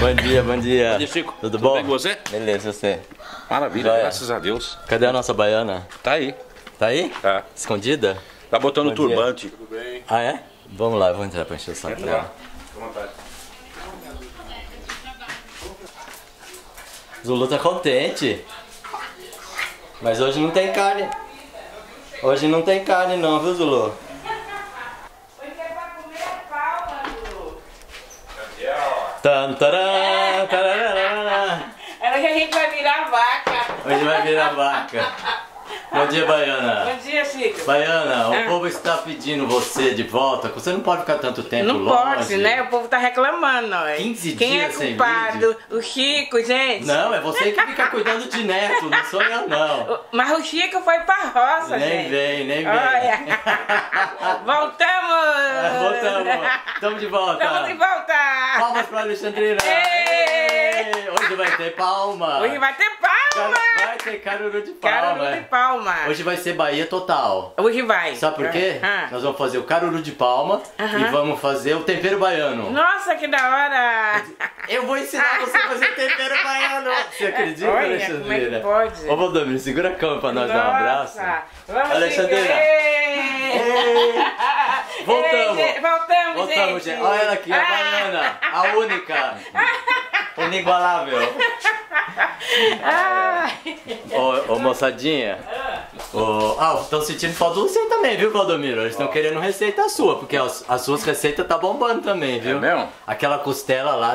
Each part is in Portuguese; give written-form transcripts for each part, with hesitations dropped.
Bom dia, bom dia. Bom dia, Chico. Tudo bom? Tudo bem com você? Beleza, você? Maravilha, joia. Graças a Deus. Cadê a nossa baiana? Tá aí. Tá aí? Tá. Escondida? Tá botando o turbante. Tudo bem? Ah, é? Vamos lá, eu vou entrar pra encher o saco dela. Fica à vontade. Zulu tá contente. Mas hoje não tem carne. Hoje não tem carne não, viu, Zulu? Era que a gente vai virar vaca. Hoje vai virar vaca. Bom dia, baiana. Bom dia, Chico. Baiana, o povo está pedindo você de volta. Você não pode ficar tanto tempo longe. Não pode, né? O povo está reclamando. Nós. 15 dias sem vídeo. Quem é culpado? O Chico, gente. Não, é você que fica cuidando de neto. Não sou eu, não. Mas o Chico foi para a roça, gente. Nem vem, nem vem. Olha. Voltamos. Voltamos. Estamos de volta. Estamos de volta. Palmas para a Alexandrina. Hoje vai ter palma. Hoje vai ter palma. Vai ter caruru de palma. Caruru de palma. Hoje vai ser Bahia total. Hoje vai. Sabe por quê? Nós vamos fazer o caruru de palma e vamos fazer o tempero baiano. Nossa, que da hora! Eu vou ensinar você a fazer tempero baiano. Você acredita, Alexandrina? Como é que pode? Ô, Valdomiro, segura a cama pra nós dar um abraço. Vamos, Alexandrina. Voltamos. Voltamos, gente. Olha ela aqui, a baiana. A única. Inigualável. Ô, moçadinha. Estão sentindo falta do seu também, viu, Valdomiro? Eles estão querendo receita sua, porque as suas receitas tá bombando também, viu? É mesmo? Aquela costela lá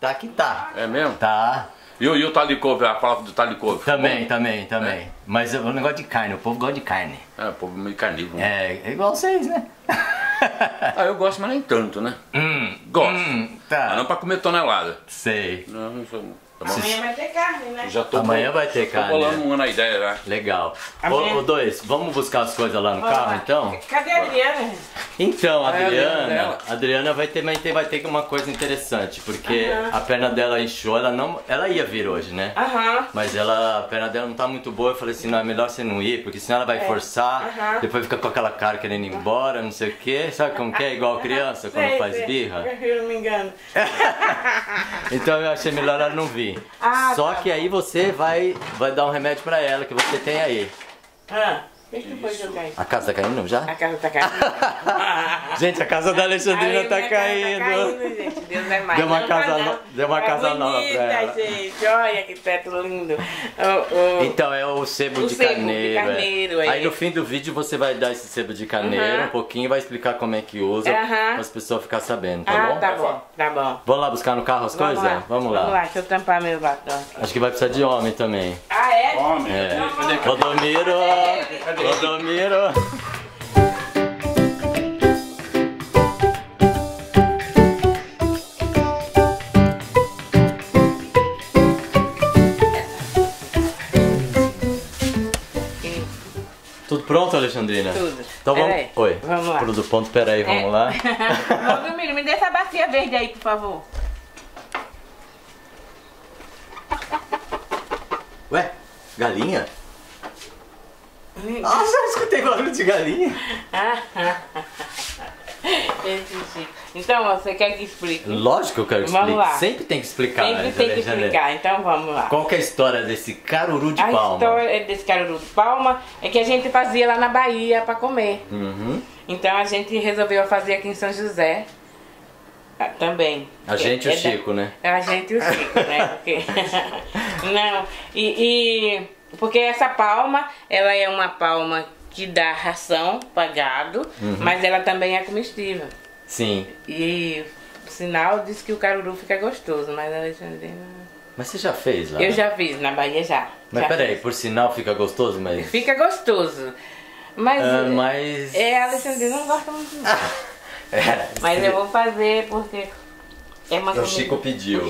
tá que tá. É mesmo? Tá. E o talicouve, a palavra do talicouve? Também, também. É. Mas o negócio de carne, o povo gosta de carne. É, o povo meio carnívoro. É igual vocês, né? Eu gosto, mas nem tanto, né? Gosto. Mas não pra comer tonelada. Sei. Amanhã vai ter carne, né? Amanhã vai ter carne. Tô bolando uma na ideia, né? Legal. Ô, dois, vamos buscar as coisas lá no carro, então? Cadê a Adriana? Então, a Adriana... A Adriana vai ter uma coisa interessante, porque a perna dela inchou, ela ia vir hoje, né? Mas a perna dela não tá muito boa, eu falei assim, não, é melhor você não ir, porque senão ela vai forçar, depois fica com aquela cara querendo ir embora, não sei o quê. Sabe como que é? Igual criança, quando faz birra. Eu não me engano. Então eu achei melhor ela não vir. Só que aí você vai dar um remédio pra ela que você tem aí. A casa tá caindo não, já? A casa tá caindo. Gente, a casa da Alexandrina tá caindo. Gente, Deus é mais. Deu uma casa nova pra ela. Gente, olha que teto lindo. Então é o sebo de carneiro. Aí no fim do vídeo você vai dar esse sebo de carneiro um pouquinho e vai explicar como é que usa para as pessoas ficarem sabendo, tá bom? Tá bom. Vamos lá buscar no carro as coisas? Vamos lá. Vamos lá, deixa eu tampar meu batom. Acho que vai precisar de homem também. Ah, é? Homem? É. Rodomiro! Tudo pronto, Alexandrina? Tudo. Então vamos... Oi. Vamos lá. Tudo pronto, peraí, vamos lá. Rodomiro, me dê essa bacia verde aí, por favor. Ué? Galinha? Nossa, eu escutei barulho de galinha. Então, você quer que explique? Lógico que eu quero que explique. Vamos lá. Sempre tem que explicar. Sempre tem que explicar. Então, vamos lá. Qual que é a história desse caruru de palma? A história desse caruru de palma é que a gente fazia lá na Bahia para comer. Então, a gente resolveu fazer aqui em São José. Também. A gente e o Chico, né? A gente e o Chico, né? Porque... Não, porque essa palma, ela é uma palma que dá ração para gado, mas ela também é comestível. Sim. E o sinal diz que o caruru fica gostoso, mas a Alexandrina... Mas você já fez lá? Eu já fiz, na Bahia já. Mas peraí, por sinal fica gostoso, mas... Fica gostoso. Mas... É, a Alexandrina não gosta muito mas eu vou fazer porque... O Chico pediu.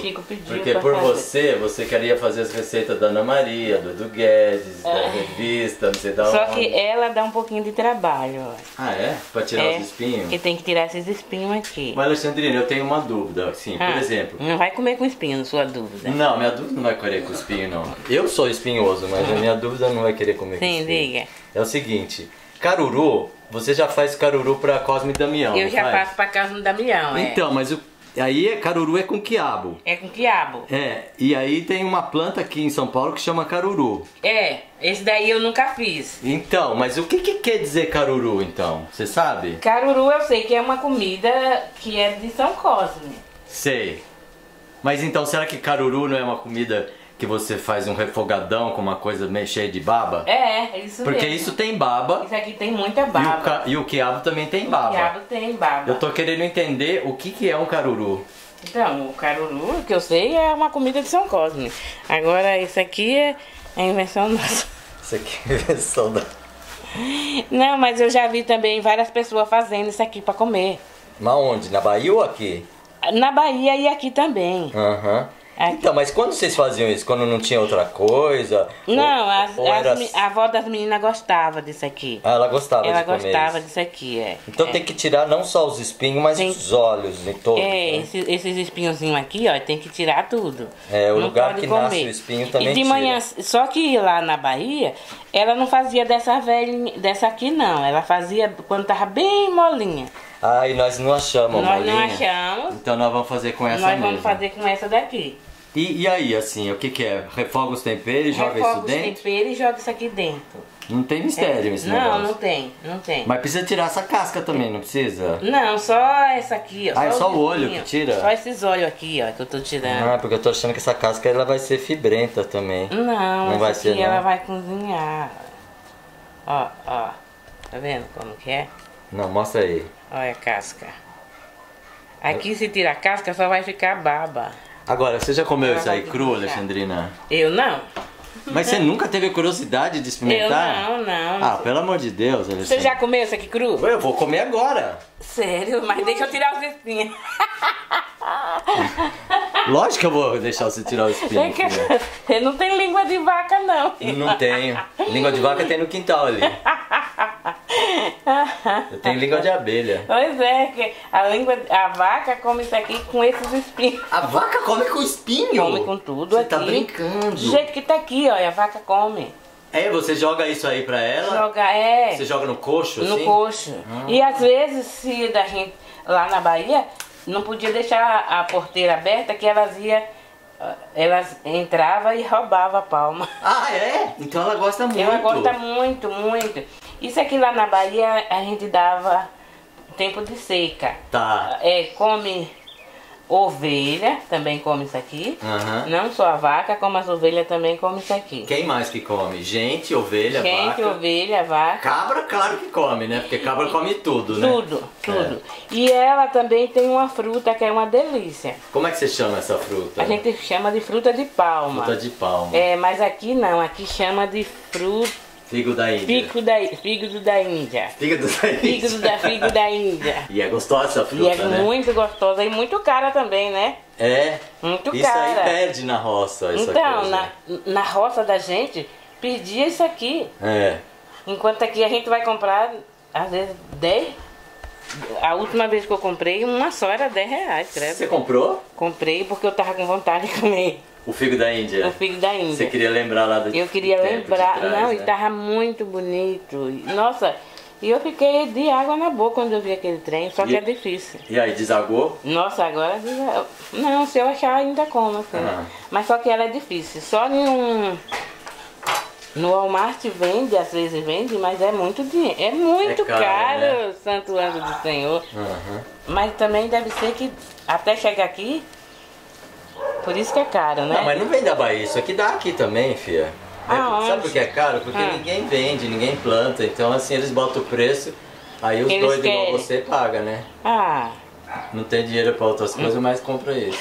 Porque por você queria fazer as receitas da Ana Maria, do Edu Guedes, da revista, não sei da onde. Só que ela dá um pouquinho de trabalho. Ah, é? Pra tirar os espinhos? Porque tem que tirar esses espinhos aqui. Mas, Alexandrina, eu tenho uma dúvida, assim, por exemplo... Não vai comer com espinho, sua dúvida. Não, minha dúvida não vai querer com espinho, não. Eu sou espinhoso, mas a minha dúvida não vai querer comer com espinho. Sim, diga. É o seguinte, caruru, você já faz caruru pra Cosme e Damião, Eu já faço pra Cosme e Damião, Então, mas o Aí, caruru é com quiabo. É com quiabo. É, e aí tem uma planta aqui em São Paulo que chama caruru. É, esse daí eu nunca fiz. Então, mas o que que quer dizer caruru, então? Você sabe? Caruru eu sei que é uma comida que é de São Cosme. Sei. Mas então, será que caruru não é uma comida que você faz um refogadão com uma coisa meio cheia de baba? É, isso mesmo. Porque isso tem baba. Isso aqui tem muita baba. E o quiabo também tem baba. O quiabo tem baba. Eu tô querendo entender o que que é um caruru. Então, o caruru, que eu sei, é uma comida de São Cosme. Agora, isso aqui é a invenção nossa. Isso aqui é a invenção da... Não, mas eu já vi também várias pessoas fazendo isso aqui pra comer. Mas onde? Na Bahia ou aqui? Na Bahia e aqui também. Aham. Uhum. Aqui. Então, mas quando vocês faziam isso? Quando não tinha outra coisa? Não, a avó das meninas gostava disso aqui. Ah, ela gostava de comer isso? Ela gostava disso aqui, é. Então tem que tirar não só os espinhos, mas os olhos e todos. É, né? esses espinhozinhos aqui, ó, tem que tirar tudo. É, o lugar que nasce o espinho também tira. E de manhã, só que lá na Bahia, ela não fazia dessa velhinha, dessa aqui não. Ela fazia quando tava bem molinha. Ah, e nós não achamos molinha. Nós não achamos. Então nós vamos fazer com essa mesmo. Nós vamos fazer com essa daqui. E aí, assim, o que que é? Refoga os temperos e joga isso dentro? Refoga os temperos e joga isso aqui dentro. Não tem mistério esse negócio. Não, não tem, não tem. Mas precisa tirar essa casca também, não precisa? Não, só essa aqui, ó. Ah, é só o olho que tira? Só esses olhos aqui, ó, que eu tô tirando. Ah, porque eu tô achando que essa casca, ela vai ser fibrenta também. Não, não vai ser, não. Ela vai cozinhar. Ó, ó. Tá vendo como que é? Não, mostra aí. Olha a casca. Aqui se tirar a casca, só vai ficar baba. Agora, você já comeu isso aí cru, Alexandrina? Eu não. Mas você nunca teve curiosidade de experimentar? Eu não. Ah, pelo amor de Deus, Alexandrina. Você já comeu isso aqui cru? Eu vou comer agora. Sério? Mas deixa eu tirar os espinhos. Lógico que eu vou deixar você tirar os espinhos. Você não tem língua de vaca, não. Não tenho. Língua de vaca tem no quintal ali. Eu tenho língua de abelha. Pois é, que a vaca come isso aqui com esses espinhos. A vaca come com espinho? Come com tudo. Você aqui. Você tá brincando. Do jeito que tá aqui, olha, a vaca come. É, você joga isso aí pra ela? Joga, é. Você joga no coxo, assim? No coxo. E às vezes, se da gente lá na Bahia, não podia deixar a porteira aberta que elas iam... Elas entravam e roubavam a palma. Ah, é? Então ela gosta muito. Ela gosta muito, muito. Isso aqui lá na Bahia a gente dava tempo de seca. Tá. É, come ovelha, também come isso aqui. Uhum. Não só a vaca, como as ovelhas também come isso aqui. Quem mais que come? Gente, ovelha, vaca. Gente, ovelha, vaca. Cabra, claro que come, né? Porque cabra come tudo, né? Tudo, tudo. É. E ela também tem uma fruta que é uma delícia. Como é que você chama essa fruta? A gente chama de fruta de palma. Fruta de palma. É, mas aqui não, aqui chama de fruta... Figo da Índia. Fígado da Índia. Fígado da Índia. E é gostosa essa fruta, né? E é muito gostosa e muito cara também, né? É. Muito cara. Isso aí perde na roça, essa coisa. Então, na roça da gente, pedia isso aqui. É. Enquanto aqui a gente vai comprar, às vezes, 10. A última vez que eu comprei, uma só era 10 reais, credo. Você comprou? Comprei porque eu tava com vontade de comer. O figo da Índia. O figo da Índia. Você queria lembrar lá do... Eu queria lembrar. Trás, não, né? E tava muito bonito. Nossa, e eu fiquei de água na boca quando eu vi aquele trem, só que é difícil. E aí, desagou? Nossa, agora desagou. Não, se eu achar ainda como, assim. Ah. Mas só que ela é difícil. Só no Walmart vende, às vezes vende, mas é muito dinheiro. É muito caro, né? Santo anjo do Senhor. Uhum. Mas também deve ser que até chegar aqui... Por isso que é caro, né? Não, mas não vem da Bahia, isso aqui dá aqui também, fia. Ah, sabe por que é caro? Porque ninguém vende, ninguém planta, então assim eles botam o preço, aí os doidos igual você paga, né? Ah. Não tem dinheiro pra outras coisas, mas compra isso.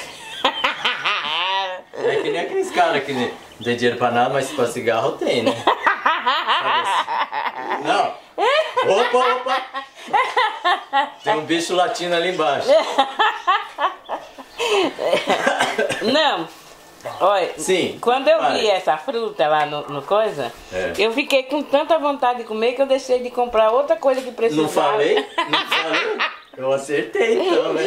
É que nem aqueles caras que não tem dinheiro pra nada, mas pra cigarro tem, né? Não! Opa, opa! Tem um bicho latino ali embaixo. Não, olha, sim, quando eu vi essa fruta lá no coisa, eu fiquei com tanta vontade de comer que eu deixei de comprar outra coisa que precisava. Não falei? Não falei? Eu acertei então, né?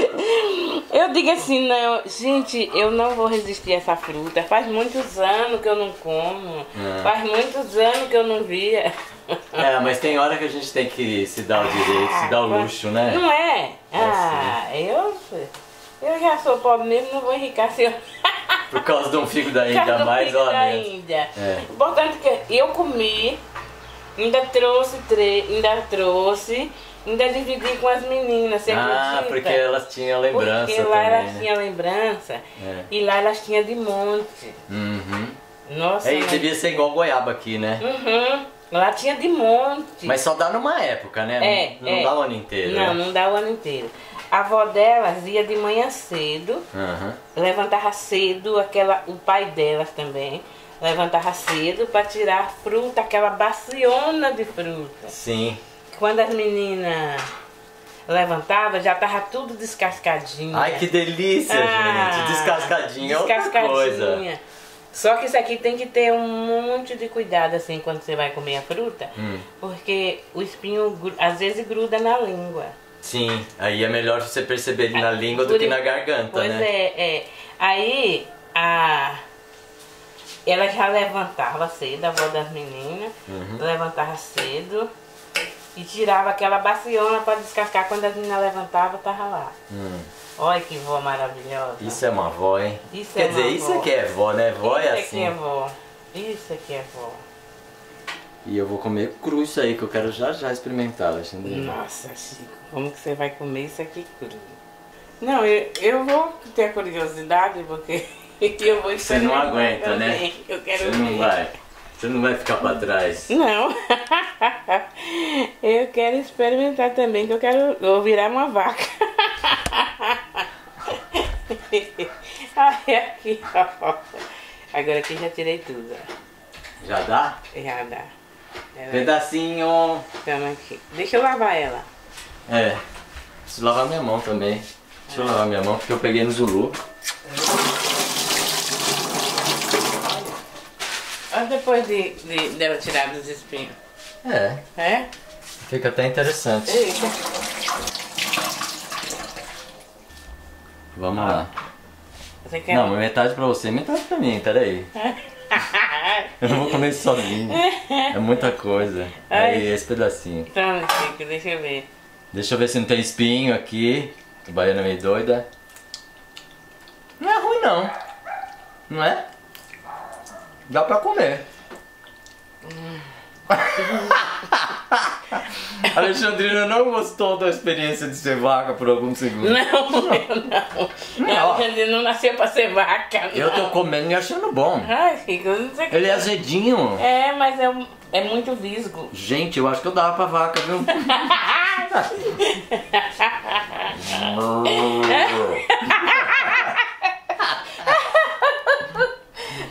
Eu digo assim, não, gente, eu não vou resistir a essa fruta. Faz muitos anos que eu não como, faz muitos anos que eu não via. É, mas tem hora que a gente tem que se dar o direito, se dar o luxo, né? Não é? Ah, eu... Eu já sou pobre mesmo, não vou enriquecer. Por causa de um fígado ainda mais, ó. É. Importante que eu comi, ainda dividi com as meninas, você acredita? Porque elas tinham lembrança. Porque lá também, elas tinham lembrança e lá elas tinham de monte. Nossa. Aí devia ser igual goiaba aqui, né? Lá tinha de monte. Mas só dá numa época, né? Não dá o ano inteiro. Não, não dá o ano inteiro. A avó delas ia de manhã cedo, levantava cedo, o pai delas também levantava cedo para tirar a fruta, aquela baciona de fruta. Sim. Quando as meninas levantavam, já tava tudo descascadinho. Ai, que delícia, gente! Descascadinha é outra coisa. Só que isso aqui tem que ter um monte de cuidado assim quando você vai comer a fruta, porque o espinho às vezes gruda na língua. Sim, aí é melhor você perceber ele na língua do que na garganta, né? Pois é. Aí ela já levantava cedo, a avó das meninas, levantava cedo e tirava aquela baciona para descascar. Quando as meninas levantavam, tava lá. Olha que vó maravilhosa. Isso é uma avó, hein? Isso Quer dizer, isso aqui é vó, né? Vó é assim. Isso aqui é vó. Isso aqui é vó. E eu vou comer cru isso aí, que eu quero já já experimentar, Alexandrina. Nossa, Chico, como que você vai comer isso aqui cru? Não, eu vou ter a curiosidade, porque eu vou experimentar. Você não aguenta, né? Eu quero ver. Você não vai ficar pra trás. Não. Eu quero experimentar também, que eu vou virar uma vaca. Ai, aqui, ó. Agora aqui já tirei tudo, ó. Já dá? Já dá. Pedacinho. Calma aqui. Deixa eu lavar ela. Preciso lavar minha mão também. Deixa eu lavar minha mão, porque eu peguei no Zulu. Olha depois dela tirar dos espinhos. Fica até interessante. Vamos lá. Você quer? Não, metade pra você, metade pra mim, peraí. Eu não vou comer sozinho. É muita coisa. Aí, esse pedacinho. Toma, Chico, deixa eu ver. Deixa eu ver se não tem espinho aqui. O baiano é meio doida. Não é ruim, não. Não é? Dá pra comer. A Alexandrina não gostou da experiência de ser vaca por alguns segundos. Não. A Alexandrina não nasceu pra ser vaca. Eu tô comendo e achando bom. Ai, Chico, não sei. Ele é azedinho. É, mas é muito visgo. Gente, eu acho que eu dava pra vaca, viu?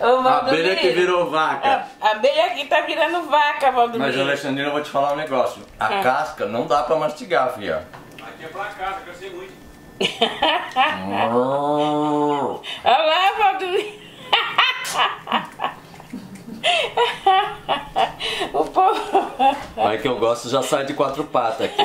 A abelha que virou vaca. A abelha aqui tá virando vaca, Valdomiro. Mas, Alexandrina, eu vou te falar um negócio. A casca não dá pra mastigar, filha. Aqui é pra casa, que eu sei muito. Olha lá, Valdomiro. O povo... Vai que eu gosto, já sai de quatro patas aqui.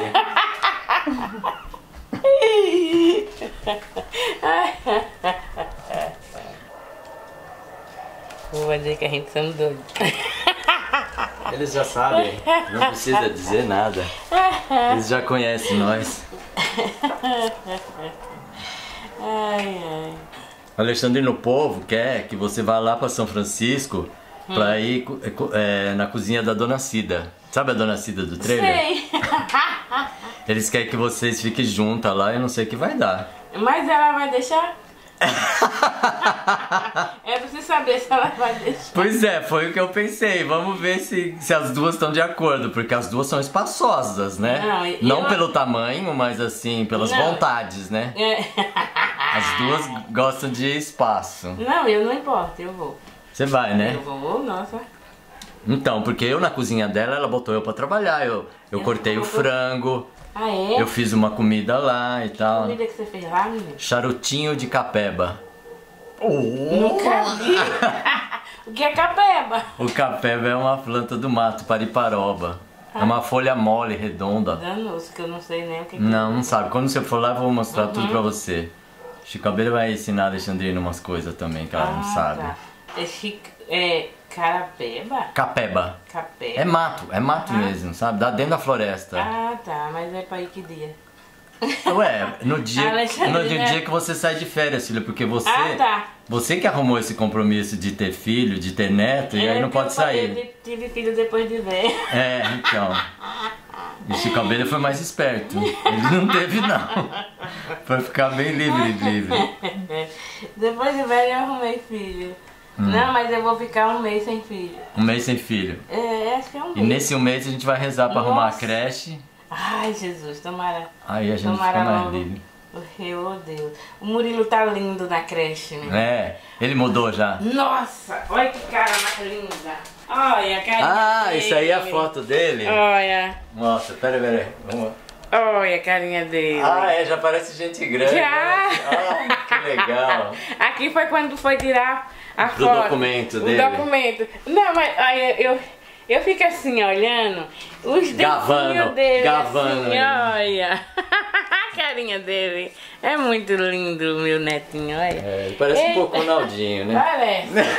Vou dizer que a gente são doidos. Eles já sabem, não precisa dizer nada. Eles já conhecem nós. Alexandrina, o povo quer que você vá lá para São Francisco para ir na cozinha da Dona Cida. Sabe a Dona Cida do trailer? Sei. Eles querem que vocês fiquem juntas lá, eu não sei o que vai dar. Mas ela vai deixar? É pra você saber se ela vai deixar. Pois é, foi o que eu pensei. Vamos ver se as duas estão de acordo. Porque as duas são espaçosas, né? Não pelo tamanho, mas assim, pelas vontades, né? As duas gostam de espaço. Não, eu não importo, eu vou. Você vai, né? Eu vou, nossa. Então, porque eu na cozinha dela, ela botou eu pra trabalhar. Eu cortei o frango. Ah, é? Eu fiz uma comida lá e tal. Que comida que você fez lá, menino? Charutinho de capeba. Nunca vi. O que é capeba? O capeba é uma planta do mato, pariparoba. É uma folha mole, redonda. Danoso, que eu não sei nem o que é. Não sabe. Quando você for lá, eu vou mostrar tudo pra você. Chico Abelha vai ensinar a Alexandrina umas coisas também que ela não sabe. É carapeba? Capeba. Capeba. É mato mesmo, sabe? Dá dentro da floresta. Mas é pra ir que dia? Ué, no dia que você sai de férias, filha, porque você... Ah, tá. Você que arrumou esse compromisso de ter filho, de ter neto, e aí não pode sair. Eu tive filho depois de velho. É, então. E Chico Abelha foi mais esperto. Ele não teve, não. Foi ficar bem livre. Depois de velho eu arrumei filho. Não, mas eu vou ficar um mês sem filho. Um mês sem filho? É, acho que é um mês. E nesse um mês a gente vai rezar pra arrumar a creche. Ai, Jesus, tomara. Aí a gente fica mais livre. Oh, Deus. O Murilo tá lindo na creche, né? É, ele mudou já. Nossa, olha que cara mais linda. Olha a carinha dele. Ah, isso aí é a foto dele? Olha. Nossa, peraí. Vamos lá. Olha a carinha dele. Ah, é, já parece gente grande. Já. Né? Ah, que legal. Aqui foi quando foi tirar a foto. O documento dele. O documento. Não, mas aí eu fico assim, olhando os dentinhos dele, gavando, assim, olha. A carinha dele. É muito lindo, meu netinho, olha. É, ele parece um pouco o Naldinho, né? Parece.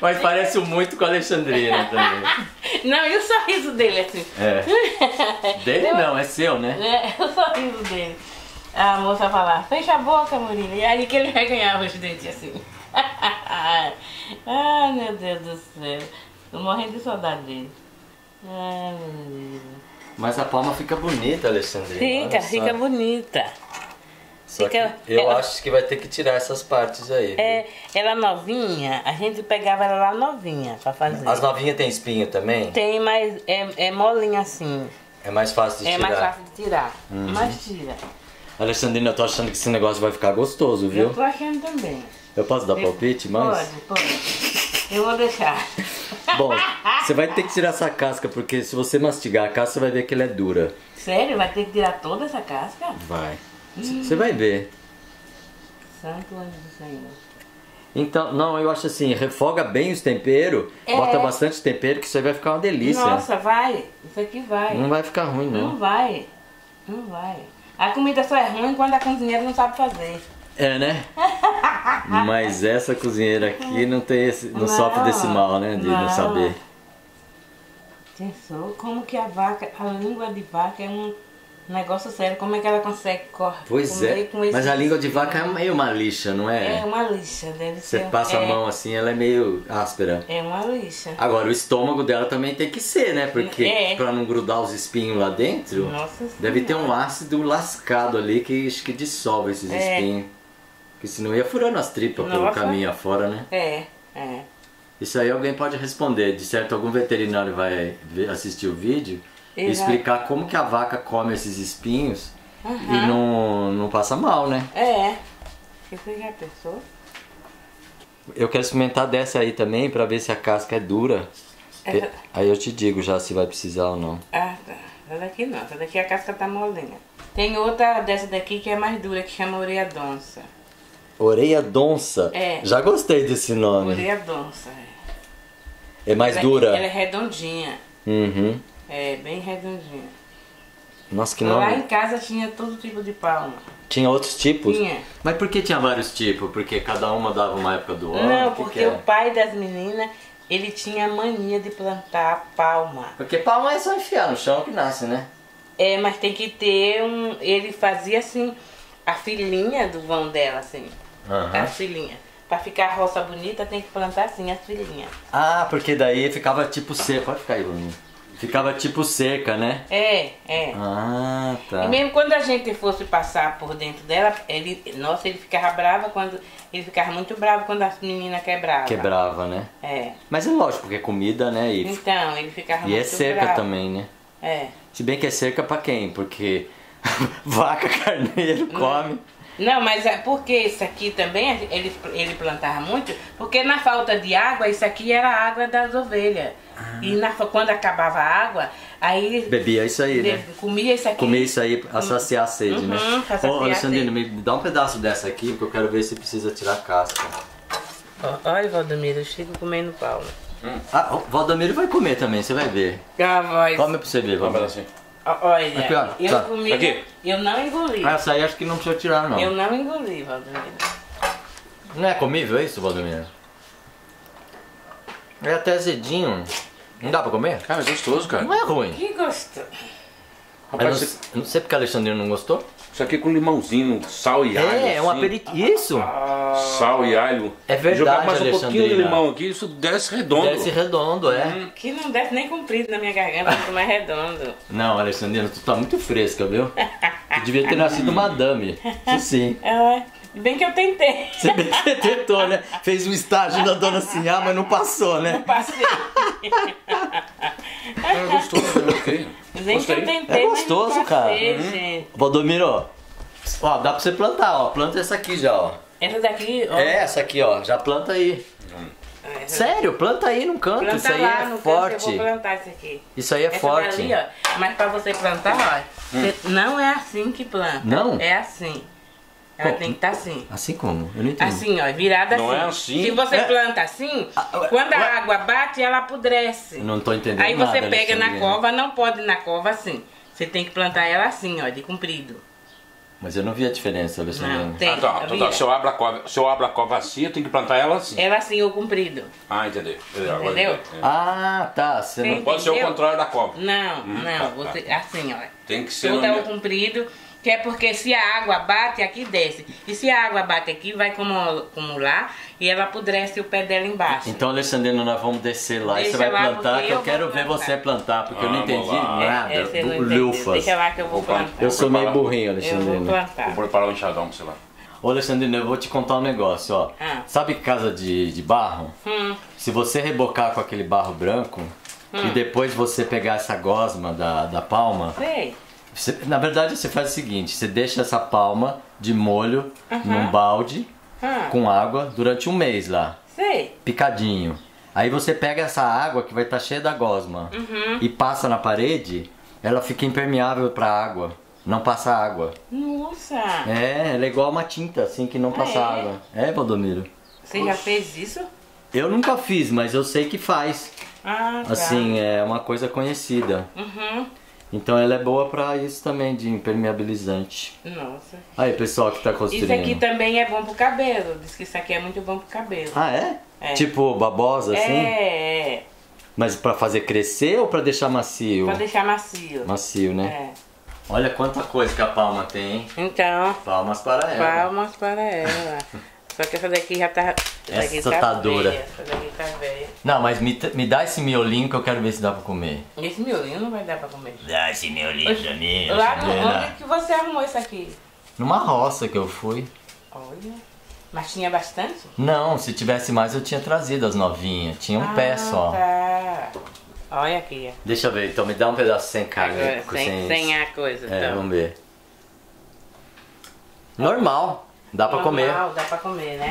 Mas parece muito com a Alexandrina também. Não, e o sorriso dele, assim. É. Dele não, é seu, né? É, o sorriso dele. A moça falava, fecha a boca, Murilo. E aí que ele vai ganhar os dentes, assim. Ai, meu Deus do céu. Tô morrendo de saudade dele. Ai, meu Deus. Mas a palma fica bonita, Alexandrina. Fica bonita. Só fica, que eu acho que vai ter que tirar essas partes aí. É, viu? Ela novinha, a gente pegava ela lá novinha pra fazer. As novinhas tem espinho também? Tem, mas é molinha assim. É mais fácil de tirar. É mais fácil de tirar. Mas tira. Alexandrina, eu tô achando que esse negócio vai ficar gostoso, viu? Eu tô achando também. Eu posso dar palpite, mas? Pode. Eu vou deixar. Bom, você vai ter que tirar essa casca, porque se você mastigar a casca, você vai ver que ela é dura. Sério? Vai ter que tirar toda essa casca? Vai. Você vai ver. Santo anjo do Senhor. Então, não, eu acho assim, refoga bem os temperos, bota bastante tempero, que isso aí vai ficar uma delícia. Nossa, vai. Isso aqui vai. Não vai ficar ruim, não. Não vai. Não vai. A comida só é ruim quando a cozinheira não sabe fazer. É, né? Mas essa cozinheira aqui não tem esse, não sofre desse mal, né? De não saber. Pensou? Como que a vaca, a língua de vaca é um negócio sério. Como é que ela consegue cortar? Pois é. Com esse... Mas a língua de vaca é meio uma lixa, não é? É uma lixa, deve ser. Você passa a mão assim, ela é meio áspera. É uma lixa. Agora, o estômago dela também tem que ser, né? Porque pra não grudar os espinhos lá dentro, nossa, deve ter um ácido lascado ali que dissolve esses espinhos. Porque senão ia furando as tripas pelo caminho afora, né? É. Isso aí alguém pode responder. De certo, algum veterinário vai assistir o vídeo e explicar como que a vaca come esses espinhos e não passa mal, né? É. Você já pensou? Eu quero experimentar dessa aí também pra ver se a casca é dura. Essa... Aí eu te digo já se vai precisar ou não. Ah, tá. Essa daqui não. Essa daqui a casca tá molinha. Tem outra dessa daqui que é mais dura, que chama orelha donça. Orelha donça? É. Já gostei desse nome. Orelha donça. É mais dura? Ela é redondinha. Uhum. É, bem redondinha. Nossa, que nome. Lá em casa tinha todo tipo de palma. Tinha outros tipos? Tinha. Mas por que tinha vários tipos? Porque cada uma dava uma época do ano? Não, porque o pai das meninas, ele tinha mania de plantar palma. Porque palma é só enfiar no chão que nasce, né? É, mas tem que ter um... Ele fazia assim, a filhinha do vão dela, assim. Uhum. A filhinha. Pra ficar a roça bonita, tem que plantar assim, as filhinhas. Ah, porque daí ficava tipo seca. Pode ficar aí, Lulinha. Ficava tipo seca, né? É. Ah, tá. E mesmo quando a gente fosse passar por dentro dela, ele ficava bravo quando... Ele ficava muito bravo quando a menina quebrava. Quebrava, né? É. Mas é lógico, porque é comida, né? E... Então, ele ficava muito bravo. E é seca também, né? É. Se bem que é seca pra quem? Porque... Vaca, carneiro, come. Não, mas é porque isso aqui também ele plantava muito, porque na falta de água, isso aqui era a água das ovelhas. E quando acabava a água, aí... Bebia isso aí, né? Comia isso aqui. Comia isso aí pra saciar a sede, né? Ô, Alexandrina, me dá um pedaço dessa aqui, porque eu quero ver se precisa tirar a casca. Olha, Valdomiro, eu chego comendo palma. Ah, o Valdomiro vai comer também, você vai ver. Come pra você ver, Valdomiro. Olha, aqui, ó, eu comi, aqui. Eu não engoli. Essa aí acho que não precisa tirar, não. Eu não engoli, Valdomiro. Não é comível isso, Valdomiro? É até azedinho. Não dá pra comer? Cara, é gostoso, cara. Não é ruim. Que gostoso. Não sei porque a Alexandrina não gostou. Isso aqui é com limãozinho, sal e alho. É, é um aperitivo. Isso. Sal e alho. É verdade. Jogar mais um pouquinho de limão aqui, isso desce redondo. Desce redondo, é. Que não desce nem comprido na minha garganta, muito mais redondo. Não, Alexandrina, tu tá muito fresca, viu? Tu devia ter nascido madame. Sim. É. Bem que eu tentei. Você bem que tentou, né? Fez um estágio da dona Sinhá, mas não passou, né? Não passei. É gostoso, né? Nem que eu tentei, é gostoso, mas não passei, cara. Gente. Valdomiro, ó, dá pra você plantar, ó. Planta essa aqui já, ó. Essa daqui, ó. É, essa aqui, ó. Já planta aí. Sério, planta aí num canto. Planta isso aí lá, é no forte. Canto, eu vou plantar isso aqui. Isso aí é essa forte. Dali, ó. Mas pra você plantar, ó, não é assim que planta. Não? É assim. Ela tem que estar assim. Assim como? Eu não entendi. Assim, ó, virada assim. Não é assim. Se você planta assim, quando a água bate, ela apodrece. Não tô entendendo. Aí você pega na cova, não pode na cova assim. Você tem que plantar ela assim, ó, de comprido. Mas eu não vi a diferença, Alexandrina. Se eu abro a cova assim, eu tenho que plantar ela assim. Ela assim, o comprido. Ah, entendi. Entendeu? Ah, tá. Você não pode ser o contrário da cova. Não, não. Você, assim, ó. Tem que ser o comprido. Que é porque se a água bate, aqui desce. E se a água bate aqui, vai acumular e ela apodrece o pé dela embaixo. Então, Alexandrina, nós vamos descer lá. Deixa e você vai plantar, que eu quero ver você plantar, porque eu não entendi nada. Lufas. Deixa lá que eu vou plantar. Eu sou meio burrinho, Alexandrina. Eu vou plantar. Vou preparar um enxadão pra você lá. Ô, Alexandrina, eu vou te contar um negócio, ó. Sabe casa de barro? Se você rebocar com aquele barro branco e depois você pegar essa gosma da palma... Sei. Você, na verdade, você faz o seguinte, você deixa essa palma de molho num balde com água durante um mês lá, picadinho. Aí você pega essa água que vai estar cheia da gosma e passa na parede, ela fica impermeável para água, não passa água. Nossa! É, ela é igual uma tinta, assim, que não passa água. É, Valdomiro? Você já fez isso? Eu nunca fiz, mas eu sei que faz. Ah, tá. Assim, é uma coisa conhecida. Então ela é boa pra isso também, de impermeabilizante. Nossa. Aí, pessoal que tá construindo. Isso aqui também é bom pro cabelo. Diz que isso aqui é muito bom pro cabelo. Ah, é? É. Tipo babosa, assim? É. Mas pra fazer crescer ou pra deixar macio? Pra deixar macio. Macio, né? É. Olha quanta coisa que a palma tem, hein? Então. Palmas para ela. Palmas para ela. Só que essa daqui já tá... Essa tá dura. Essa daqui tá velha. Não, mas me dá esse miolinho que eu quero ver se dá pra comer. Esse miolinho não vai dar pra comer. Dá esse miolinho pra mim. Lá no onde que você arrumou isso aqui? Numa roça que eu fui. Olha. Mas tinha bastante? Não, se tivesse mais eu tinha trazido as novinhas. Tinha um pé só. Tá. Olha aqui. Deixa eu ver, então me dá um pedaço sem carne. Sem a coisa. É, então. Vamos ver. Normal. Dá pra comer. Dá pra comer, né?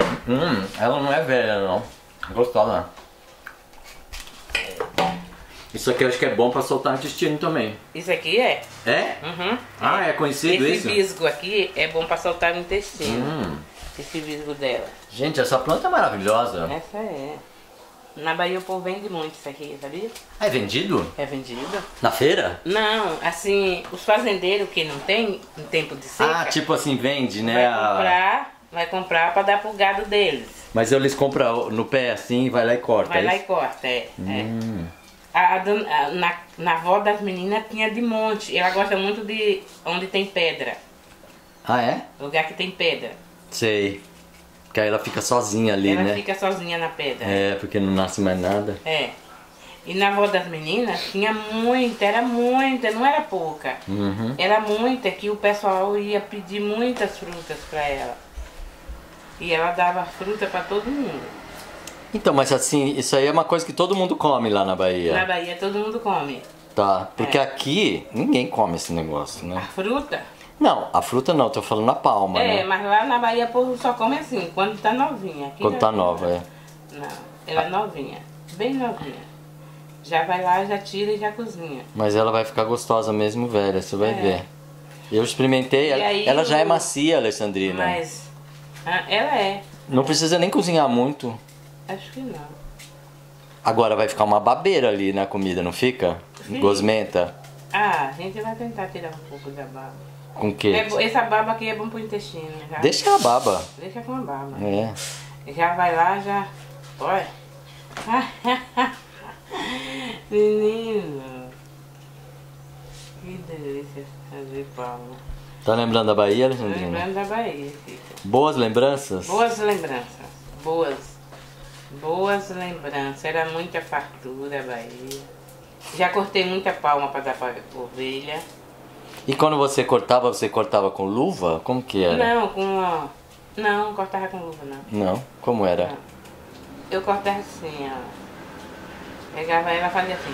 Ela não é velha, não. Gostosa. Isso aqui eu acho que é bom pra soltar intestino também. Isso aqui é? É? Ah, é conhecido isso? Esse visgo aqui é bom pra soltar o intestino. Esse visgo dela. Gente, essa planta é maravilhosa. Essa é. Na Bahia o povo vende muito isso aqui, sabia? Ah, é vendido? É vendido. Na feira? Não, assim, os fazendeiros que não tem em tempo de seca... Ah, tipo assim, vende, né? Vai comprar pra dar pro gado deles. Mas eles compram no pé assim, vai lá e corta, vai lá e corta, é. Na avó das meninas tinha de monte, ela gosta muito de onde tem pedra. Ah, é? Lugar que tem pedra. Sei. Porque aí ela fica sozinha ali, né? Ela fica sozinha na pedra. É, porque não nasce mais nada. É. E na avó das meninas tinha muita, era muita, não era pouca. Era muita que o pessoal ia pedir muitas frutas pra ela. E ela dava fruta pra todo mundo. Então, mas assim, isso aí é uma coisa que todo mundo come lá na Bahia. Na Bahia todo mundo come. Tá, porque aqui ninguém come esse negócio, né? A fruta? Não, a fruta não, tô falando na palma, né? É, mas lá na Bahia o povo só come assim, quando tá novinha. Aqui quando tá nova, Não, ela é novinha, bem novinha. Já vai lá, já tira e já cozinha. Mas ela vai ficar gostosa mesmo velha, você vai ver. Eu experimentei, ela já é macia, Alexandrina. Mas, ela é. Não precisa nem cozinhar muito. Acho que não. Agora vai ficar uma babeira ali na comida, não fica? Sim. Gosmenta. Ah, a gente vai tentar tirar um pouco da baba. Com que? Essa baba aqui é bom pro intestino. Já. Deixa a baba. Deixa com a baba. É. Já vai lá, já. Olha. Menino. Que que delícia fazer Paulo. Tá lembrando da Bahia, Alexandrina? Lembrando da Bahia, fica. Boas lembranças? Boas lembranças, boas lembranças. Era muita fartura a Bahia. Já cortei muita palma para dar para ovelha. E quando você cortava com luva? Como que era? Não, não cortava com luva, não. Não? Como era? Não. Eu cortava assim, ó. Pegava ela e fazia assim,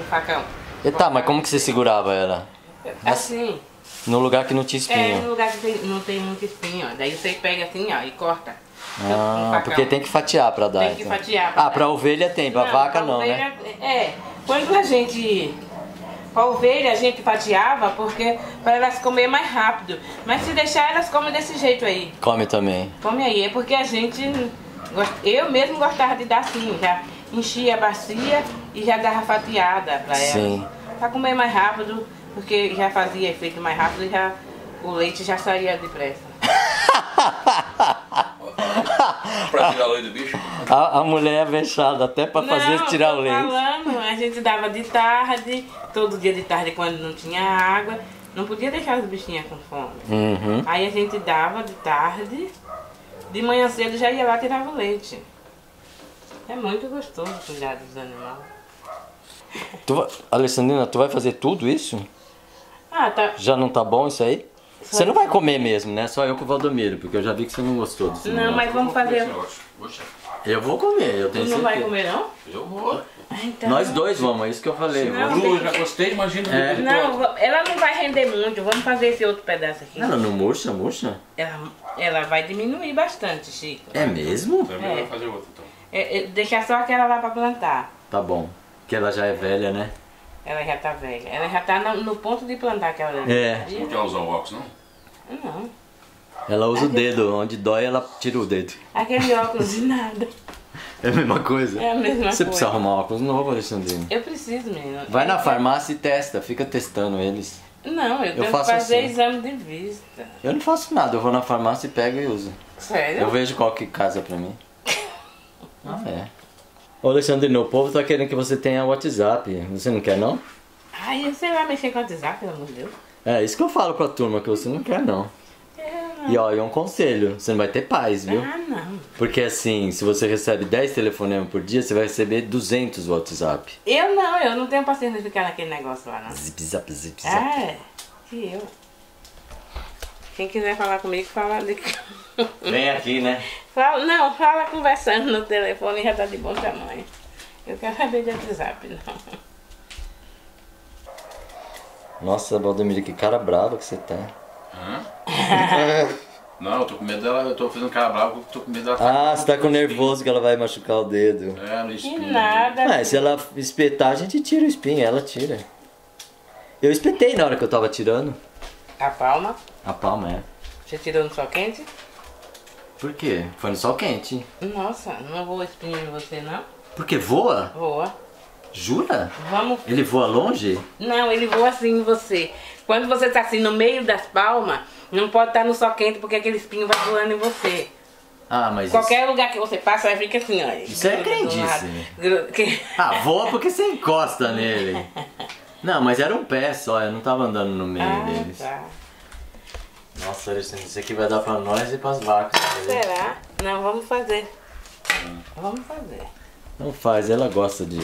um facão. E tá, mas como que você segurava ela? Assim. No lugar que não tinha espinho? É, no lugar que não tem muito espinho, ó. Daí você pega assim, ó, e corta. Ah, porque tem que fatiar pra dar. Tem que fatiar pra dar. Ah, pra ovelha tem, pra vaca não, né? É, quando a gente... Com a ovelha a gente fatiava porque para elas comer mais rápido. Mas se deixar elas comem desse jeito aí. Come também. Come aí, é porque a gente... Eu mesmo gostava de dar assim, já enchia a bacia e já dava fatiada para elas. Sim. Para comer mais rápido, porque já fazia efeito mais rápido e já, o leite já saía depressa. Pra tirar o leite do bicho? A mulher é vexada até pra fazer tirar o leite. Falando, a gente dava de tarde, todo dia de tarde quando não tinha água. Não podia deixar os bichinhos com fome. Uhum. Aí a gente dava de tarde, de manhã cedo já ia lá e tirava o leite. É muito gostoso cuidar dos animais. Alexandrina, tu vai fazer tudo isso? Ah, tá. Já não tá bom isso aí? Você não vai comer mesmo, né? Só eu com o Valdomiro, porque eu já vi que você não gostou disso. Não, mas vamos fazer... Eu vou comer, eu tenho certeza. Tu não vai comer, não? Eu vou. Ah, então... Nós dois vamos, é isso que eu falei. Eu já gostei, imagina. É. Não, ela não vai render muito, vamos fazer esse outro pedaço aqui. Ela não murcha, murcha? Ela vai diminuir bastante, Chico. É mesmo? Então é melhor fazer outro, então. Deixar só aquela lá pra plantar. Tá bom, porque ela já é velha, né? Ela já tá velha. Ela já tá no ponto de plantar aquela... É. Não quer usar o óculos, não? Não. Ela usa o dedo. Onde dói, ela tira o dedo. Aquele óculos de nada. É a mesma coisa? É a mesma coisa. Você precisa arrumar óculos novo, Alexandrina? Eu preciso, menino. Vai na farmácia e testa. Fica testando eles. Não, eu tenho que fazer exame de vista. Eu não faço nada. Eu vou na farmácia e pego e uso. Sério? Eu vejo qual que casa pra mim. Ah, é. Ô Alexandrina, o povo tá querendo que você tenha WhatsApp. Você não quer, não? Ai, você vai mexer com o WhatsApp, pelo amor de Deus. É, isso que eu falo pra turma, que você não quer, não. Não. E ó, é um conselho, você não vai ter paz, viu? Ah, não. Porque assim, se você recebe 10 telefonemas por dia, você vai receber 200 WhatsApp. Eu não tenho paciência de ficar naquele negócio lá, não. Zip, zap, zip, zap. Ah, é, que eu. Quem quiser falar comigo, fala de... Vem aqui, né? Não, fala conversando no telefone, já tá de bom tamanho. Eu quero saber de WhatsApp, não. Nossa, Valdomiro, que cara brava que você tá. Não, eu tô com medo dela, eu tô fazendo cara brava porque eu tô com medo dela... Ah, você tá com nervoso que ela vai machucar o dedo. É, no espinho. E nada. Mas se ela espetar, a gente tira o espinho, ela tira. Eu espetei na hora que eu tava tirando. A palma? A palma, é. Você tirou no sol quente? Por quê? Foi no sol quente. Nossa, não voa espinho em você, não? Porque voa? Voa. Jura? Vamos. Ele voa longe? Não, ele voa assim em você. Quando você tá assim no meio das palmas, não pode estar no sol quente porque aquele espinho vai voando em você. Ah, mas qualquer isso... lugar que você passa, vai fica assim, ó. Isso é crendice. Ah, voa porque você encosta nele. Não, mas era um pé só, eu não tava andando no meio deles. Tá. Nossa, Alexandrina, isso aqui vai dar pra nós e pras vacas. Será? Não, vamos fazer. Vamos fazer. Não faz, ela gosta de...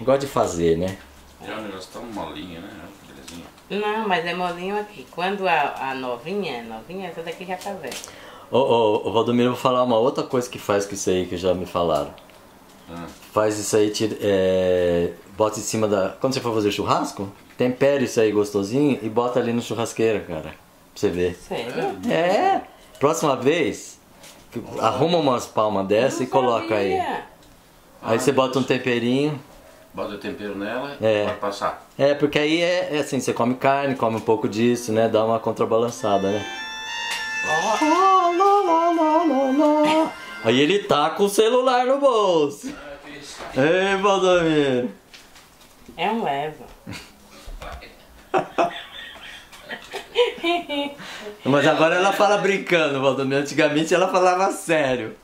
Gosta de fazer, né? Já o negócio tá molinho, né? Belezinha. Não, mas é molinho aqui. Quando a novinha, essa daqui já tá velha. Ô, Valdomiro, eu vou falar uma outra coisa que faz com isso aí, que já me falaram. Faz isso aí, tira, bota em cima da... Quando você for fazer churrasco, tempera isso aí gostosinho e bota ali no churrasqueiro, cara. Pra você ver. Sério? É. Próxima vez, arruma umas palmas dessa e coloca aí. Aí você bota um temperinho. Bota o tempero nela e vai passar. É, porque aí é assim, você come carne, come um pouco disso, né? Dá uma contrabalançada, né? Aí ele tá com o celular no bolso. Ei, Valdomiro. É um levo. Mas agora ela fala brincando, Valdomiro. Antigamente ela falava sério.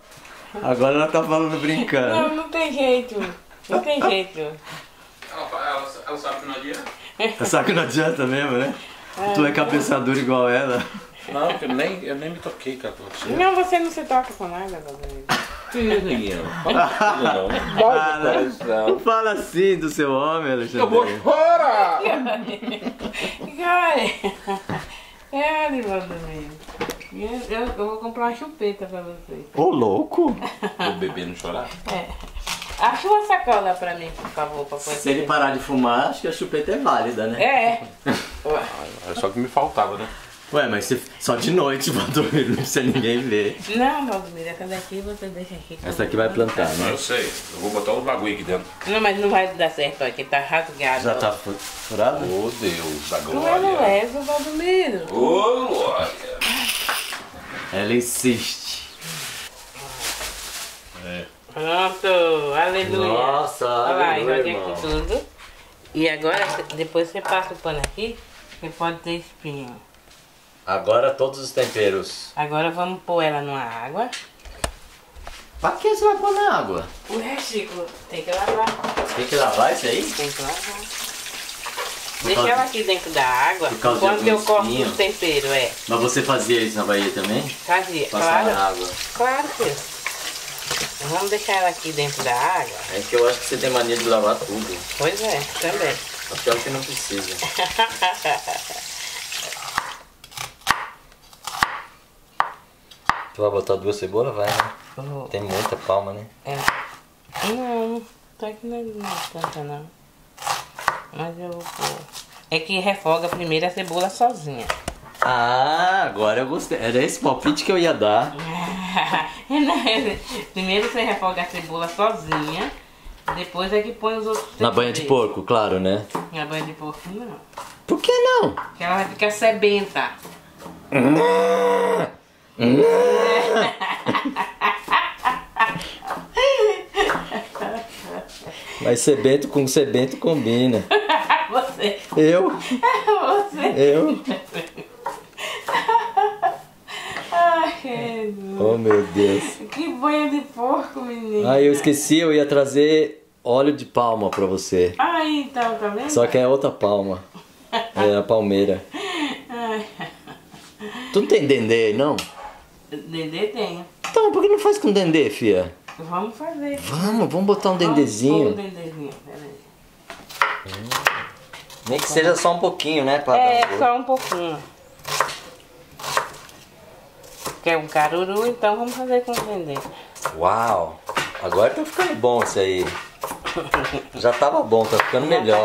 Agora ela tá falando brincando. Não, não tem jeito. Não tem jeito. Ela sabe que não adianta? É só que não adianta mesmo, né? Ai, tu é cabeçadura igual ela. Não, eu nem me toquei, cara. Não, você não se toca com nada, Valdomiro. Não fala assim do seu homem, Alexandre. Eu vou fora! É, Valdomiro. Eu vou comprar uma chupeta pra você. Ô, louco! O bebê não chorar? É. Acha uma sacola pra mim, por favor, pra poder... Se ele parar de fumar, acho que a chupeta é válida, né? É. É só que me faltava, né? Ué, mas se... só de noite, Valdomiro, não precisa ninguém ver. Não, Valdomiro, essa daqui você deixa aqui. Essa aqui vai plantar, né? Eu sei, eu vou botar um bagulho aqui dentro. Não, mas não vai dar certo, aqui tá rasgado. Já tá furado? Oh, Deus, agora. Não é, não é, Valdomiro. Ô, glória. Ela insiste. É. Pronto, aleluia. Nossa, aleluia, olha lá, aqui tudo. E agora, depois você passa o pano aqui, que pode ter espinho. Agora todos os temperos. Agora vamos pôr ela numa água. Pra que você vai pôr na água? Ué, Chico, tem que lavar. Tem que lavar isso aí? Tem que lavar. Deixa ela aqui dentro da água, quando eu corto os temperos, é. Mas você fazia isso na Bahia também? Fazia, claro. Passar na água. Claro, filho. Vamos deixar ela aqui dentro da água. É que eu acho que você tem mania de lavar tudo. Pois é, também. Até o que não precisa. Vai botar duas cebolas? Vai, né? Uhum. Tem muita palma, né? É. Não, tá que não tanta não. Mas eu vou pôr. É que refoga primeiro a cebola sozinha. Ah, agora eu gostei. Era esse palpite que eu ia dar. Primeiro você refoga a cebola sozinha. Depois é que põe os outros. Na banha de porco, claro, né? Na banha de porco não. Por que não? Porque ela vai ficar sebenta. Mas sebento com sebento combina. Você. Eu? Você. Eu? Ai, Jesus. Oh, meu Deus. Que banho de porco, menino. Ah, eu esqueci, eu ia trazer óleo de palma pra você. Ah, então, tá vendo? Só que é outra palma. É a palmeira. Ai. Tu não tem dendê, não? Dendê tem. Então, por que não faz com dendê, fia? Vamos fazer. Vamos botar um dendezinho. Vamos um dendezinho, peraí. Nem que seja só um pouquinho, né? Pra dar um só um pouquinho. Quer um caruru, então vamos fazer com dendê. Uau! Agora tá ficando bom isso aí. Já tava bom, tá ficando melhor.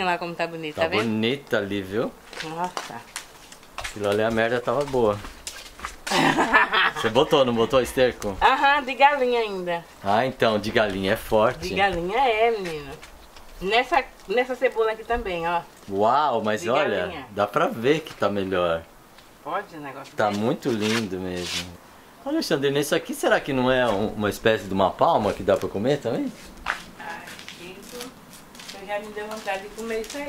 Lá como tá bonita, tá vendo? Tá bonita ali, viu? Nossa. Aquilo ali a merda tava boa. Você botou, não botou esterco? Aham, de galinha ainda. Ah, então, de galinha é forte. De galinha é, menino. Nessa cebola aqui também, ó. Uau, mas de olha, galinha. Dá pra ver que tá melhor. Pode o negócio. Tá bem. Muito lindo mesmo. Olha, Alexandrina, isso aqui será que não é uma espécie de uma palma que dá pra comer também? Já me deu vontade de comer isso aí.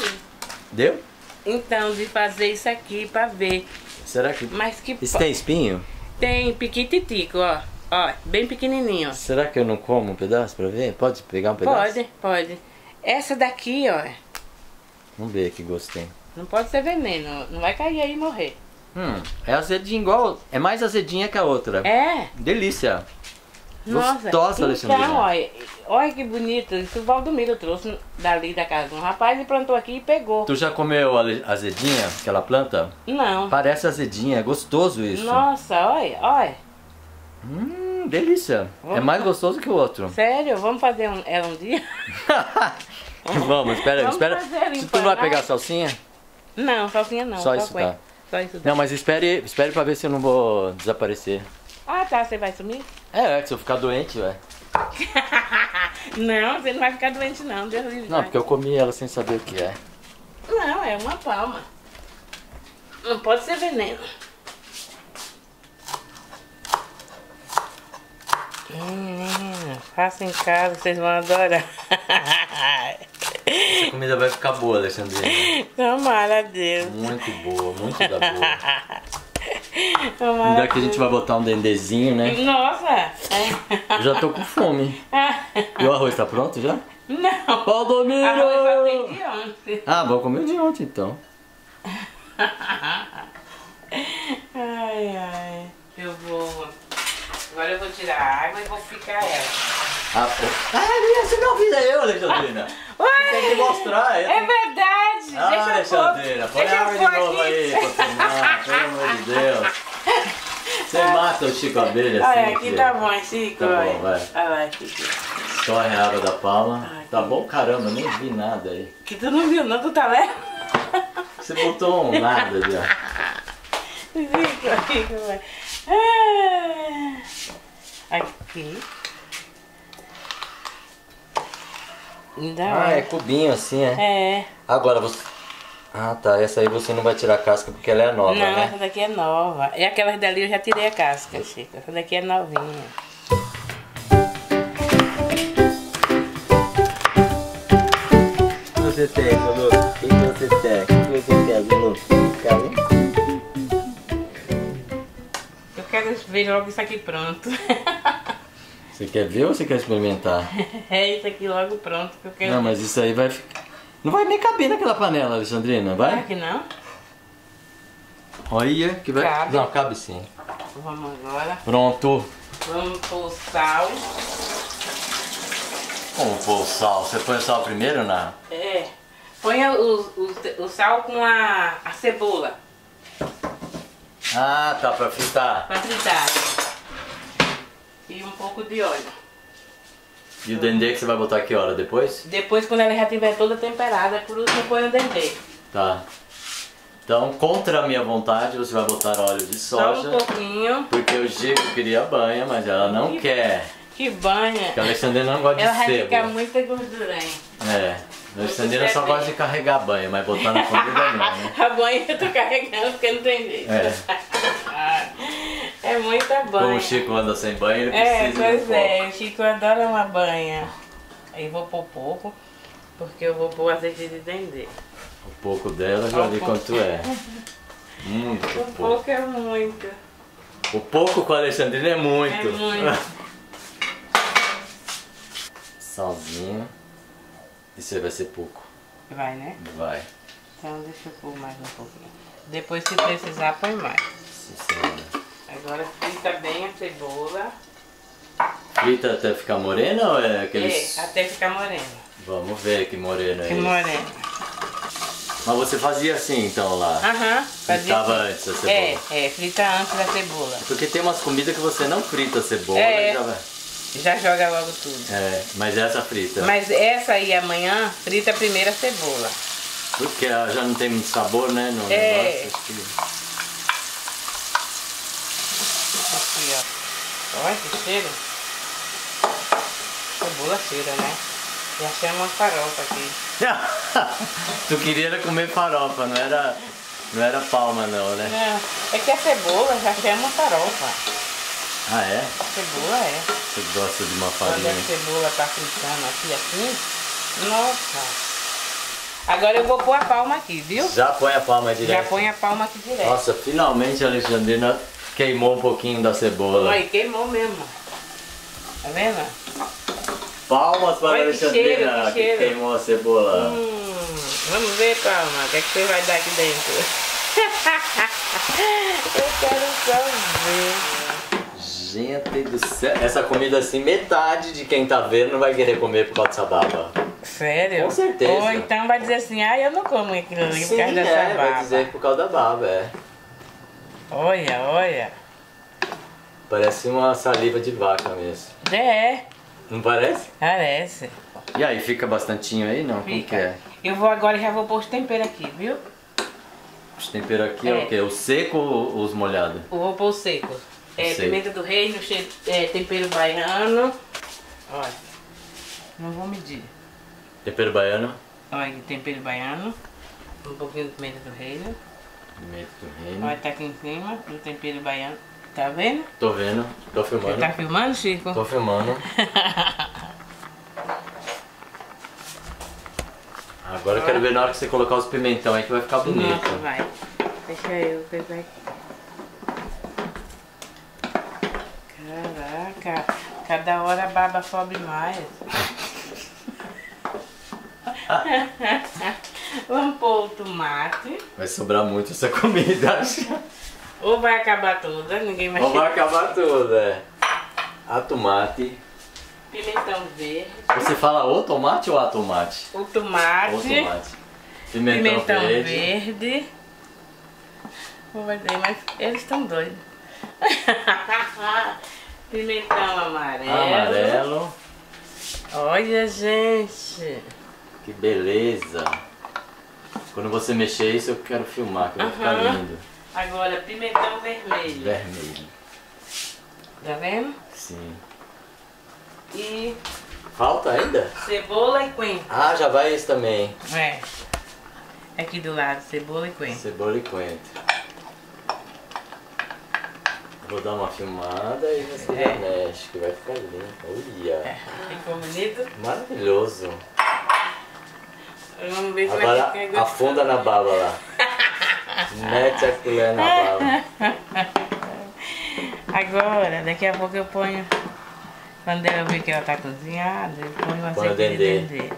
Deu? Então, de fazer isso aqui pra ver. Será que... Mas que... Isso tem espinho? Tem, piquititico, ó. Ó, bem pequenininho. Será que eu não como um pedaço pra ver? Pode pegar um pedaço? Pode. Essa daqui, ó. Vamos ver que gosto tem. Não pode ser veneno. Não vai cair aí e morrer. É azedinha igual... É mais azedinha que a outra. É? Delícia. Nossa, gostosa, Alexandrina. Então, olha que bonito. Isso o Valdomiro trouxe dali da casa de um rapaz e plantou aqui e pegou. Tu já comeu a azedinha que ela planta? Não. Parece azedinha, é gostoso isso. Nossa, olha. Delícia. É mais gostoso que o outro. Sério? Vamos fazer ela um dia? Vamos, espera. Tu vai pegar a salsinha? Não, salsinha não. Só isso tá. Só isso tá. Não, mas espere pra ver se eu não vou desaparecer. Ah, tá, você vai sumir? É, se eu ficar doente, ué. Não, você não vai ficar doente não, Deus livre. Não, porque eu comi ela sem saber o que é. Não, é uma palma. Não pode ser veneno. Faça em casa, vocês vão adorar. Essa comida vai ficar boa, Alexandrina. Tomara a Deus. Muito boa, muito da boa. Ainda que a gente vai botar um dendezinho, né? Nossa! Eu já tô com fome. E o arroz tá pronto já? Não! Valdomiro! Arroz só tem de ontem. Ah, vou comer de ontem então. Ai, ai. Eu vou... Agora eu vou tirar a água e vou picar ela. Ah, você não avisa eu, Alexandrina. Tem que mostrar. É verdade. Ah, Alexandrina, põe a água de novo aí. Pelo amor de Deus. Você mata o Chico Abelha assim. Olha, aqui tá bom, Chico. Tá bom, vai. Olha lá, Chico. Corre a água da palma. Ai, tá bom, caramba, eu nem vi nada aí. Que tu não viu, não, tu tá lendo? Você botou um nada já. Aqui. Ah, é cubinho assim, é? É. Agora você... Ah, tá. Essa aí você não vai tirar a casca porque ela é nova, não, né? Não, essa daqui é nova. E aquelas dali eu já tirei a casca, Chico. Essa daqui é novinha. O que você tem, Zulu? O que você tem? O que você quer, Zulu? Eu quero ver logo isso aqui pronto. Você quer ver ou você quer experimentar? É isso aqui logo pronto que eu quero. Não, mas isso aí vai ficar... Não vai nem caber naquela panela, Alexandrina, vai? Será que não? Olha que vai... Cabe. Não, cabe sim. Vamos agora. Pronto. Vamos pôr sal. Como pôr o sal? Você põe o sal primeiro, Ana? É. Põe o sal com a cebola. Ah, tá, pra fritar. Pra fritar. E um pouco de óleo. E o dendê que você vai botar aqui, hora depois? Depois, quando ela já estiver toda temperada, por último põe o dendê. Tá. Então, contra a minha vontade, você vai botar óleo de soja. Só um pouquinho. Porque o Chico queria banha, mas ela não quer. Que banha! Porque a Alexandrina não gosta de sebo. Ela vai ficar muito gordurinha. É. A Alexandrina só gosta de carregar banha, mas botar na comida não, né? A banha eu tô carregando porque não tem jeito. É. É muita banha. Como o Chico anda sem banho, ele precisa o Chico adora uma banha. Aí vou pôr pouco, porque eu vou pôr azeite de dendê. O pouco dela, já vi quanto é. Muito pouco. O pouco é muito. O pouco com a Alexandrina é muito. É muito. Salzinho. Isso aí vai ser pouco. Vai, né? Vai. Então deixa eu pôr mais um pouquinho. Depois se precisar põe mais. Sim, senhora. Agora frita bem a cebola. Frita até ficar morena ou é aqueles... É, até ficar morena. Vamos ver que morena é esse. Que morena. Mas você fazia assim então lá? Aham. Fritava assim antes a cebola. É, frita antes da cebola. Porque tem umas comidas que você não frita a cebola e já vai... Já joga logo tudo. É, mas essa frita. Mas essa aí amanhã frita primeiro a cebola. Porque ela já não tem muito sabor, né? No negócio. Aqui, ó. Olha que cheiro. Cebola cheira, né? Já chama uma farofa aqui. Tu queria comer farofa, não era palma não, né? Não, é que a cebola já chama uma farofa. Ah, é? A cebola é. Você gosta de uma farinha? Quando a cebola tá fritando aqui, assim. Nossa. Agora eu vou pôr a palma aqui, viu? Já põe a palma direto. Já põe a palma aqui direto. Nossa, finalmente a Alexandrina queimou um pouquinho da cebola. Olha, queimou mesmo. Tá vendo? Palmas para a Alexandrina que queimou a cebola. Vamos ver, palma. O que é que você vai dar aqui dentro? Eu quero só ver. Gente do céu, essa comida assim, metade de quem tá vendo não vai querer comer por causa dessa baba. Sério? Com certeza. Ou então vai dizer assim, ah, eu não como aquilo ali por causa dessa baba. Vai dizer por causa da baba, é. Olha, olha. Parece uma saliva de vaca mesmo. É. Não parece? Parece. E aí, fica bastantinho aí, não? Fica. Como que é? Eu vou agora e já vou pôr os temperos aqui, viu? Os temperos aqui é o quê? O seco ou os molhados? Eu vou pôr o seco. É, pimenta do reino, tempero baiano. Olha, não vou medir. Tempero baiano? Olha aqui, tempero baiano. Um pouquinho de pimenta do reino. Pimenta do reino. Olha, tá aqui em cima do tempero baiano. Tá vendo? Tô vendo. Tô filmando. Você tá filmando, Chico? Tô filmando. Agora eu quero ver na hora que você colocar os pimentão aí que vai ficar bonito. Nossa, vai. Deixa eu pegar aqui. Caraca, cada hora a barba sobe mais. Vamos pôr o tomate. Vai sobrar muito essa comida. Ou vai acabar toda, ninguém vai... Ou vai acabar toda. A tomate. Pimentão verde. Você fala o tomate ou a tomate? O tomate. O tomate. Pimentão verde. Mas eles estão doidos. Pimentão amarelo. Amarelo. Olha, gente. Que beleza. Quando você mexer isso, eu quero filmar, que vai ficar lindo. Agora, pimentão vermelho. Vermelho. Tá vendo? Sim. E... falta ainda? Cebola e coentro. Ah, já vai esse também. É. Aqui do lado, cebola e coentro. Cebola e coentro. Vou dar uma filmada e você mexe, que vai ficar lindo. Olha. É. Ficou bonito? Maravilhoso. Vamos ver se vai ficar gostoso. Afunda na baba lá. Mete a colher na bala. Agora, daqui a pouco eu ponho... Quando eu ver que ela tá cozinhada, eu ponho azeite de dendê.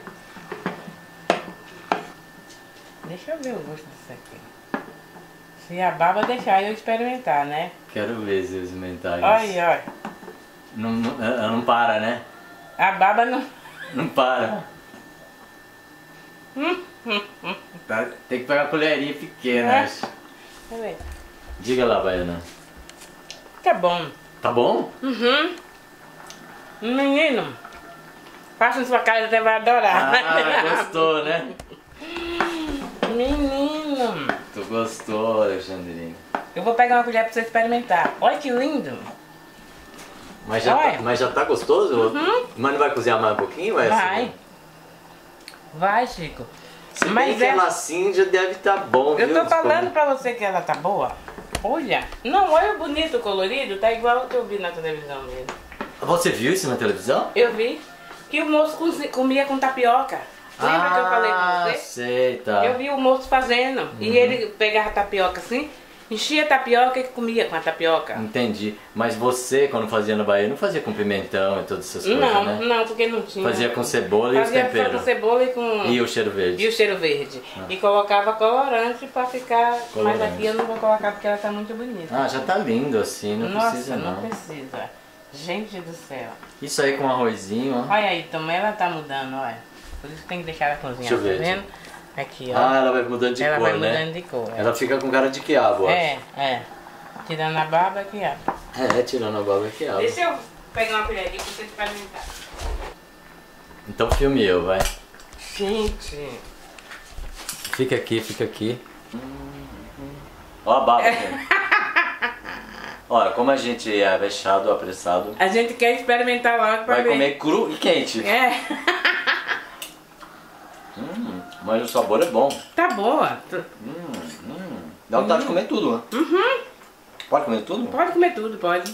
Deixa eu ver o gosto disso aqui. Se a baba deixar eu experimentar, né? Quero ver se eu experimentar isso. Olha, olha. Ela não para, né? A baba não... Não para. Tá, tem que pegar a colherinha pequena, acho. Diga lá, Baiana. Tá bom. Tá bom? Uhum. Menino, faça em sua casa, você vai adorar. Ah, gostou, né? Menino. Tu gostou, Alexandrina. Eu vou pegar uma colher pra você experimentar. Olha que lindo. Mas já tá gostoso? Uhum. Mas não vai cozinhar mais um pouquinho? Vai. Assim? Vai, Chico. Se bem mas que ela assim já deve estar bom, viu? Eu tô falando pra você que ela tá boa. Olha. Não, olha o bonito, colorido. Tá igual o que eu vi na televisão mesmo. Você viu isso na televisão? Eu vi. Que o moço comia com tapioca. Lembra que eu falei com você? Sei, tá. Eu vi o moço fazendo. E ele pegava tapioca assim, enchia a tapioca e comia com a tapioca. Entendi. Mas você, quando fazia na Bahia, não fazia com pimentão e todas essas coisas, né? Não, não, porque não tinha. Fazia com cebola e os temperos. Fazia com cebola e com... E o cheiro verde. E o cheiro verde. Ah. E colocava colorante pra ficar... Colorante. Mas aqui eu não vou colocar porque ela tá muito bonita. Ah, já tá lindo assim, não precisa não. Nossa, não precisa. Gente do céu. Isso aí com arrozinho, ó. Olha aí, também ela tá mudando, olha. Por isso que tem que deixar ela cozinhar, tá vendo? Aqui, ó. Ah, ela vai mudando de cor, né? Ela vai mudando de cor. Ela fica com cara de quiabo, ó. É. Tirando a barba, quiabo. É, tirando a barba, quiabo. Deixa eu pegar uma colherinha pra você experimentar. Então filme eu, vai. Gente. Fica aqui, fica aqui. Ó a barba, Olha, como a gente é vexado, apressado... A gente quer experimentar logo pra ver. Vai comer cru e quente. É. Mas o sabor é bom. Tá boa. Dá vontade de comer tudo, né? Uhum. Pode comer tudo? Pode comer tudo, pode.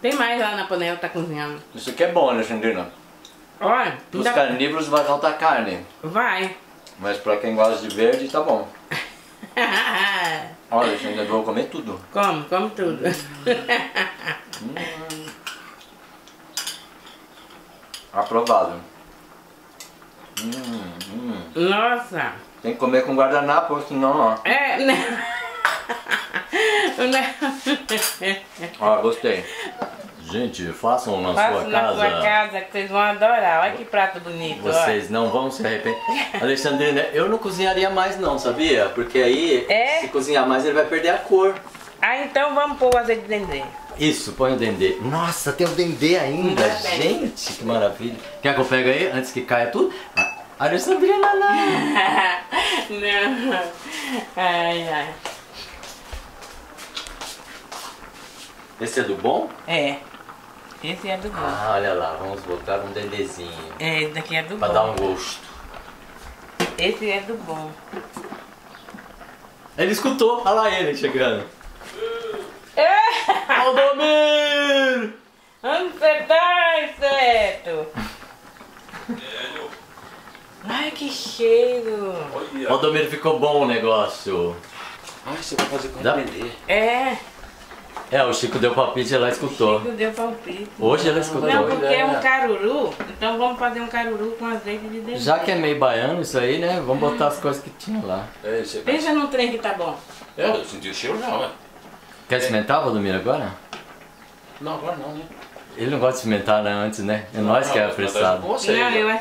Tem mais lá na panela que tá cozinhando. Isso aqui é bom, né, Alexandrina? Olha... Os carnívoros vai faltar carne. Vai. Mas pra quem gosta de verde, tá bom. Olha, Alexandrina, eu vou comer tudo. Come tudo. Aprovado. Nossa! Tem que comer com guardanapo, senão ó. É, né? Ó, gostei. Gente, façam na sua casa. Façam na sua casa que vocês vão adorar. Olha que prato bonito. Vocês não vão se arrepender. Alexandrina, eu não cozinharia mais não, sabia? Porque aí, se cozinhar mais, ele vai perder a cor. Ah, então vamos pôr o azeite de dendê. Isso, põe o dendê. Nossa, tem o dendê ainda, gente. Que maravilha. Quer que eu pegue aí antes que caia tudo? Alexandrina, não. Não. Ai. Esse é do bom? É. Esse é do bom. Ah, olha lá, vamos botar um dendezinho. É, esse daqui é do bom. Pra dar um gosto. Esse é do bom. Ele escutou, olha lá ele chegando. Valdomiro! Onde você tá, inseto? Ai, que cheiro! Valdomiro, ficou bom o negócio. Ai, você vai fazer com entender. É. É, o Chico deu palpite e ela escutou. O Chico deu palpite. Hoje ela escutou. Não, porque é um caruru, então vamos fazer um caruru com azeite de dendê. Já que é meio baiano isso aí, né? Vamos botar as coisas que tinha lá. É, deixa no trem que tá bom. É, eu senti o cheiro não, é. Quer experimentar, Valdomiro, agora? Não, agora não, né? Ele não gosta de experimentar né, antes, né? É nós que é apressado.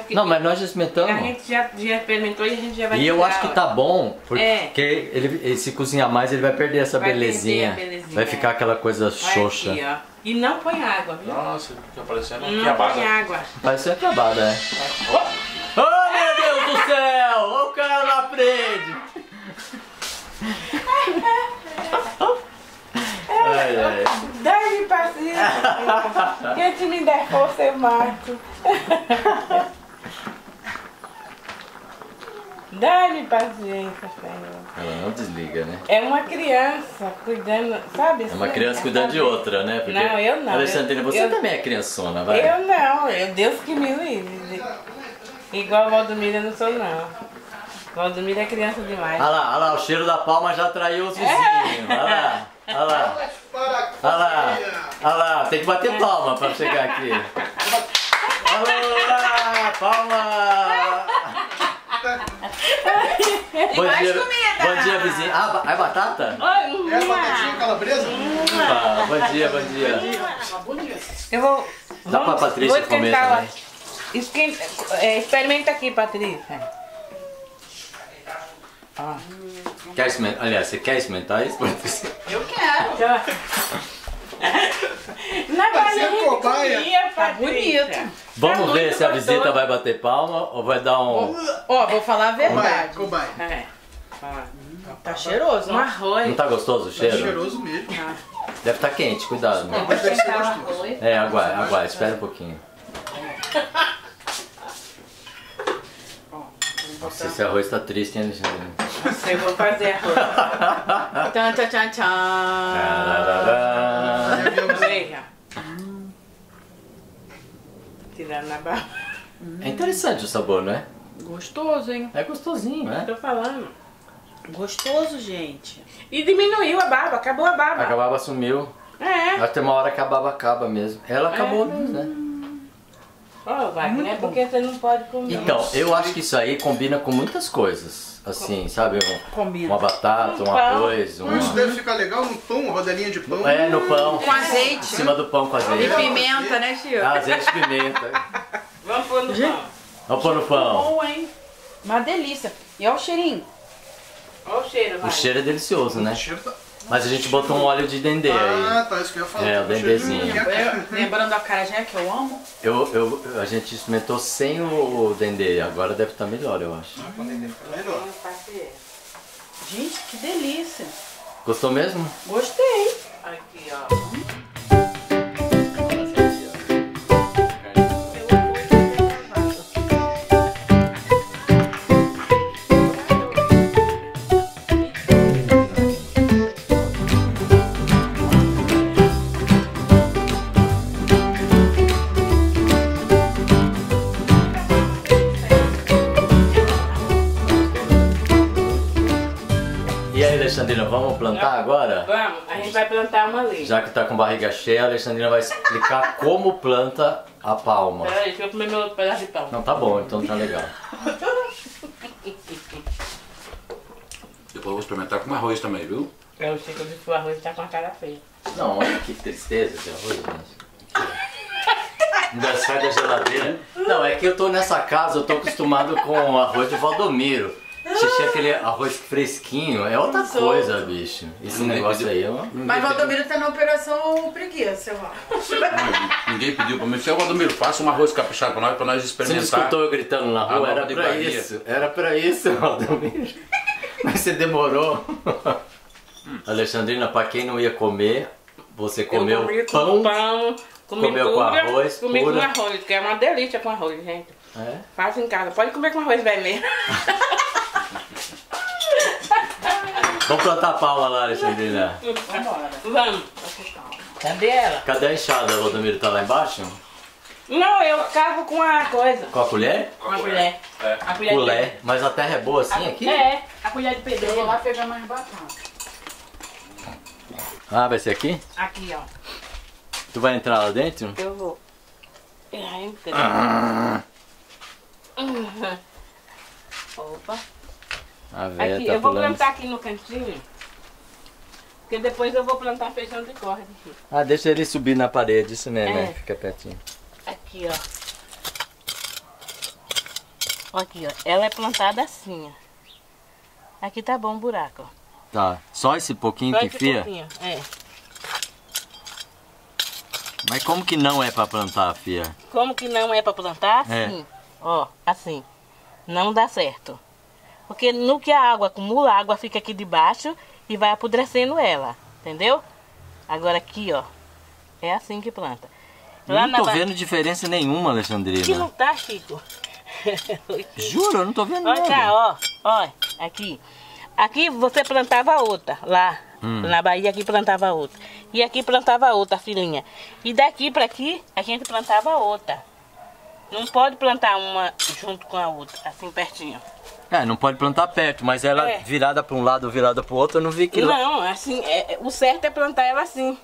Não, mas nós já experimentamos. A gente já experimentou e a gente já vai. E eu acho que tá bom, porque ele, se cozinhar mais ele vai perder essa belezinha. Vai ficar aquela coisa xoxa. E não põe água, viu? Nossa, fica parecendo uma quiabada. Não põe água. Parecendo uma quiabada, é. Oh, meu Deus do céu! Olha o cara na frente! Dá-me paciência. Quem te me der força eu mato. Dá-me paciência, Senhor. Ela não desliga, né? É uma criança cuidando, sabe? É uma criança cuidando de outra, né? Porque não, eu não. Alexandrina, você também é criançona, vai? Eu não, Deus que me livre. Igual a Valdomiro eu não sou, não. Valdomiro é criança demais. Olha lá, o cheiro da palma já atraiu os vizinhos. Olha lá. Olha lá, olha lá, olha lá, tem que bater palma para chegar aqui. Olha lá, palma! Bom dia, vizinho. Ah, é batata? Oi, é batatinha calabresa? Ah, bom dia, bom dia. Eu vou... Dá para a Patrícia comer também. Experimenta aqui, Patrícia. Ah. Quer experimentar? Aliás, você quer experimentar isso? Eu quero! Na barriga, tá bonito! Vamos ver se a visita vai bater palma ou vai dar um... Ó, vou falar a verdade. É. Tá cheiroso, um arroz. Não tá gostoso o cheiro? Tá cheiroso mesmo. Deve estar quente, cuidado. Né? É, aguarde, espera um pouquinho. Nossa, esse arroz tá triste, hein, Alexandrina? Eu vou fazer arroz. Tchan, tchan, tchan, tchan. Tirando na barba. É interessante o sabor, não é? Gostoso, hein? É gostosinho, né? Tô falando. Gostoso, gente. E diminuiu a barba, acabou a barba. A barba sumiu. É. Até uma hora que a barba acaba mesmo. Ela acabou mesmo, né? Oh, vai, né? Porque você não pode comer. Então, eu acho que isso aí combina com muitas coisas. Assim, sabe? Uma batata, um arroz. Isso deve ficar legal no pão, uma rodelinha de pão. É, no pão. Com azeite. Em cima do pão com azeite. E pimenta, né, Chico? Ah, azeite e pimenta. Vamos pôr no pão. Vamos pôr no pão. Bom, hein? Uma delícia. E olha o cheirinho. Olha o cheiro, vai. O cheiro é delicioso, né? O cheiro tá... Mas a gente botou um óleo de dendê aí. Ah, tá, isso que eu ia falar. É, o dendezinho. Lembrando a carajé que eu amo. A gente experimentou sem o dendê, agora deve estar melhor, eu acho. Com o dendê fica melhor. Gente, que delícia. Gostou mesmo? Gostei. Aqui, ó. Alexandrina, vamos plantar agora? Vamos, a gente vai plantar uma ali. Já que tá com barriga cheia, a Alexandrina vai explicar como planta a palma. Peraí, deixa eu comer meu pedaço de palma. Não, tá bom, então tá legal. Depois eu vou experimentar com arroz também, viu? Eu sei que o arroz tá com a cara feia. Não, olha que tristeza esse arroz, gente. Ainda sai da geladeira. Não, é que eu tô nessa casa, eu tô acostumado com o arroz de Valdomiro. Xixi, aquele arroz fresquinho é outra coisa, bicho. Esse negócio aí é uma... Mas o Valdomiro tá na operação preguiça, eu acho. Ninguém pediu pra mim. Se o Valdomiro, faça um arroz caprichado pra nós experimentar. Você escutou eu gritando na rua? Era pra isso. Era pra isso, Valdomiro. Mas você demorou. Alexandrina, pra quem não ia comer, você comeu pão, comeu com arroz. Comi com arroz, que é uma delícia com arroz, gente. É? Faz em casa. Pode comer com arroz vermelho. Vamos plantar a palma lá, Alexandrina. Vamos embora. Vamos. Cadê ela? Cadê a enxada? O Rodomiro tá lá embaixo? Não, eu cavo com a coisa. Com a colher? Com a colher. É. A colher. Colher. Mas a terra é boa assim aqui? É, a colher de pedreiro. Eu vou lá pegar mais batata. Ah, vai ser aqui? Aqui, ó. Tu vai entrar lá dentro? Eu vou. Já entrei. Opa. Aqui, tá eu vou plantar aqui no cantinho. Porque depois eu vou plantar feijão de corda. Ah, deixa ele subir na parede, isso mesmo, é. Fica pertinho. Aqui, ó. Aqui, ó. Ela é plantada assim, ó. Aqui tá bom o buraco, ó. Tá, só esse pouquinho só que esse enfia? Pouquinho, é. Mas como que não é pra plantar, fia? Como que não é pra plantar? Assim, é. Ó, assim. Não dá certo. Porque no que a água acumula, a água fica aqui debaixo e vai apodrecendo ela, entendeu? Agora aqui, ó, é assim que planta. Lá não tô vendo diferença nenhuma, Alexandrina. Que não tá, Chico? Juro, eu não tô vendo nada. Olha cá, ó, ó, aqui. Aqui você plantava outra, lá na Bahia aqui plantava outra. E aqui plantava outra, filhinha. E daqui pra aqui a gente plantava outra. Não pode plantar uma junto com a outra, assim pertinho. É, não pode plantar perto, mas ela é. Virada pra um lado ou virada pro outro, eu não vi que... Não, assim, o certo é plantar ela assim.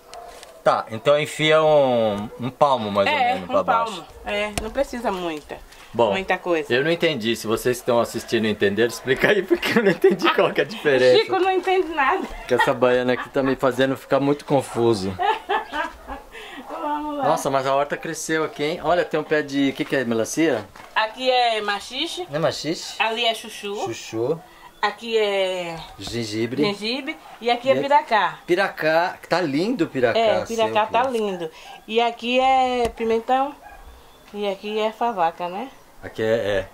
Tá, então enfia um palmo mais ou menos pra baixo. Palmo. É, não precisa muita. Bom, muita coisa. Eu não entendi. Se vocês estão assistindo e entenderam, explica aí porque eu não entendi qual que é a diferença. Chico não entende nada. Porque essa baiana aqui tá me fazendo ficar muito confuso. Vamos lá. Nossa, mas a horta cresceu aqui, hein? Olha, tem um pé de... O que que é, melancia? Aqui é machixe. É machixe. Ali é chuchu. Chuchu. Aqui é... Gengibre. Gengibre. E aqui é piracá. Piracá. Tá lindo o piracá. É, piracá tá lindo. E aqui é pimentão. E aqui é favaca, né? Aqui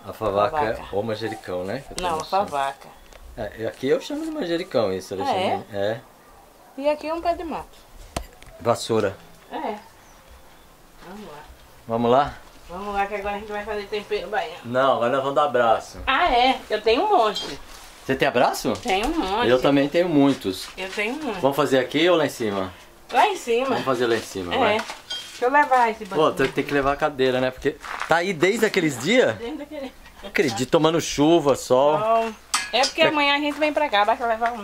a favaca ou manjericão, né? Não, a favaca. É, aqui eu chamo de manjericão isso, Alexandre. Ah, é? E aqui é um pé de mato. Vassoura. É. Vamos lá. Vamos lá? Vamos lá que agora a gente vai fazer tempero baiano. Não, agora nós vamos dar abraço. Ah, é? Eu tenho um monte. Você tem abraço? Tenho um monte. Eu também tenho muitos. Eu tenho muitos. Vamos fazer aqui ou lá em cima? Lá em cima. Vamos fazer lá em cima, vai. Deixa eu levar esse banquinho. Pô, tem que levar a cadeira, né? Porque tá aí desde aqueles dias? Desde aquele dia. Acredito, tomando chuva, sol. Bom, é porque amanhã a gente vem pra cá, basta levar um.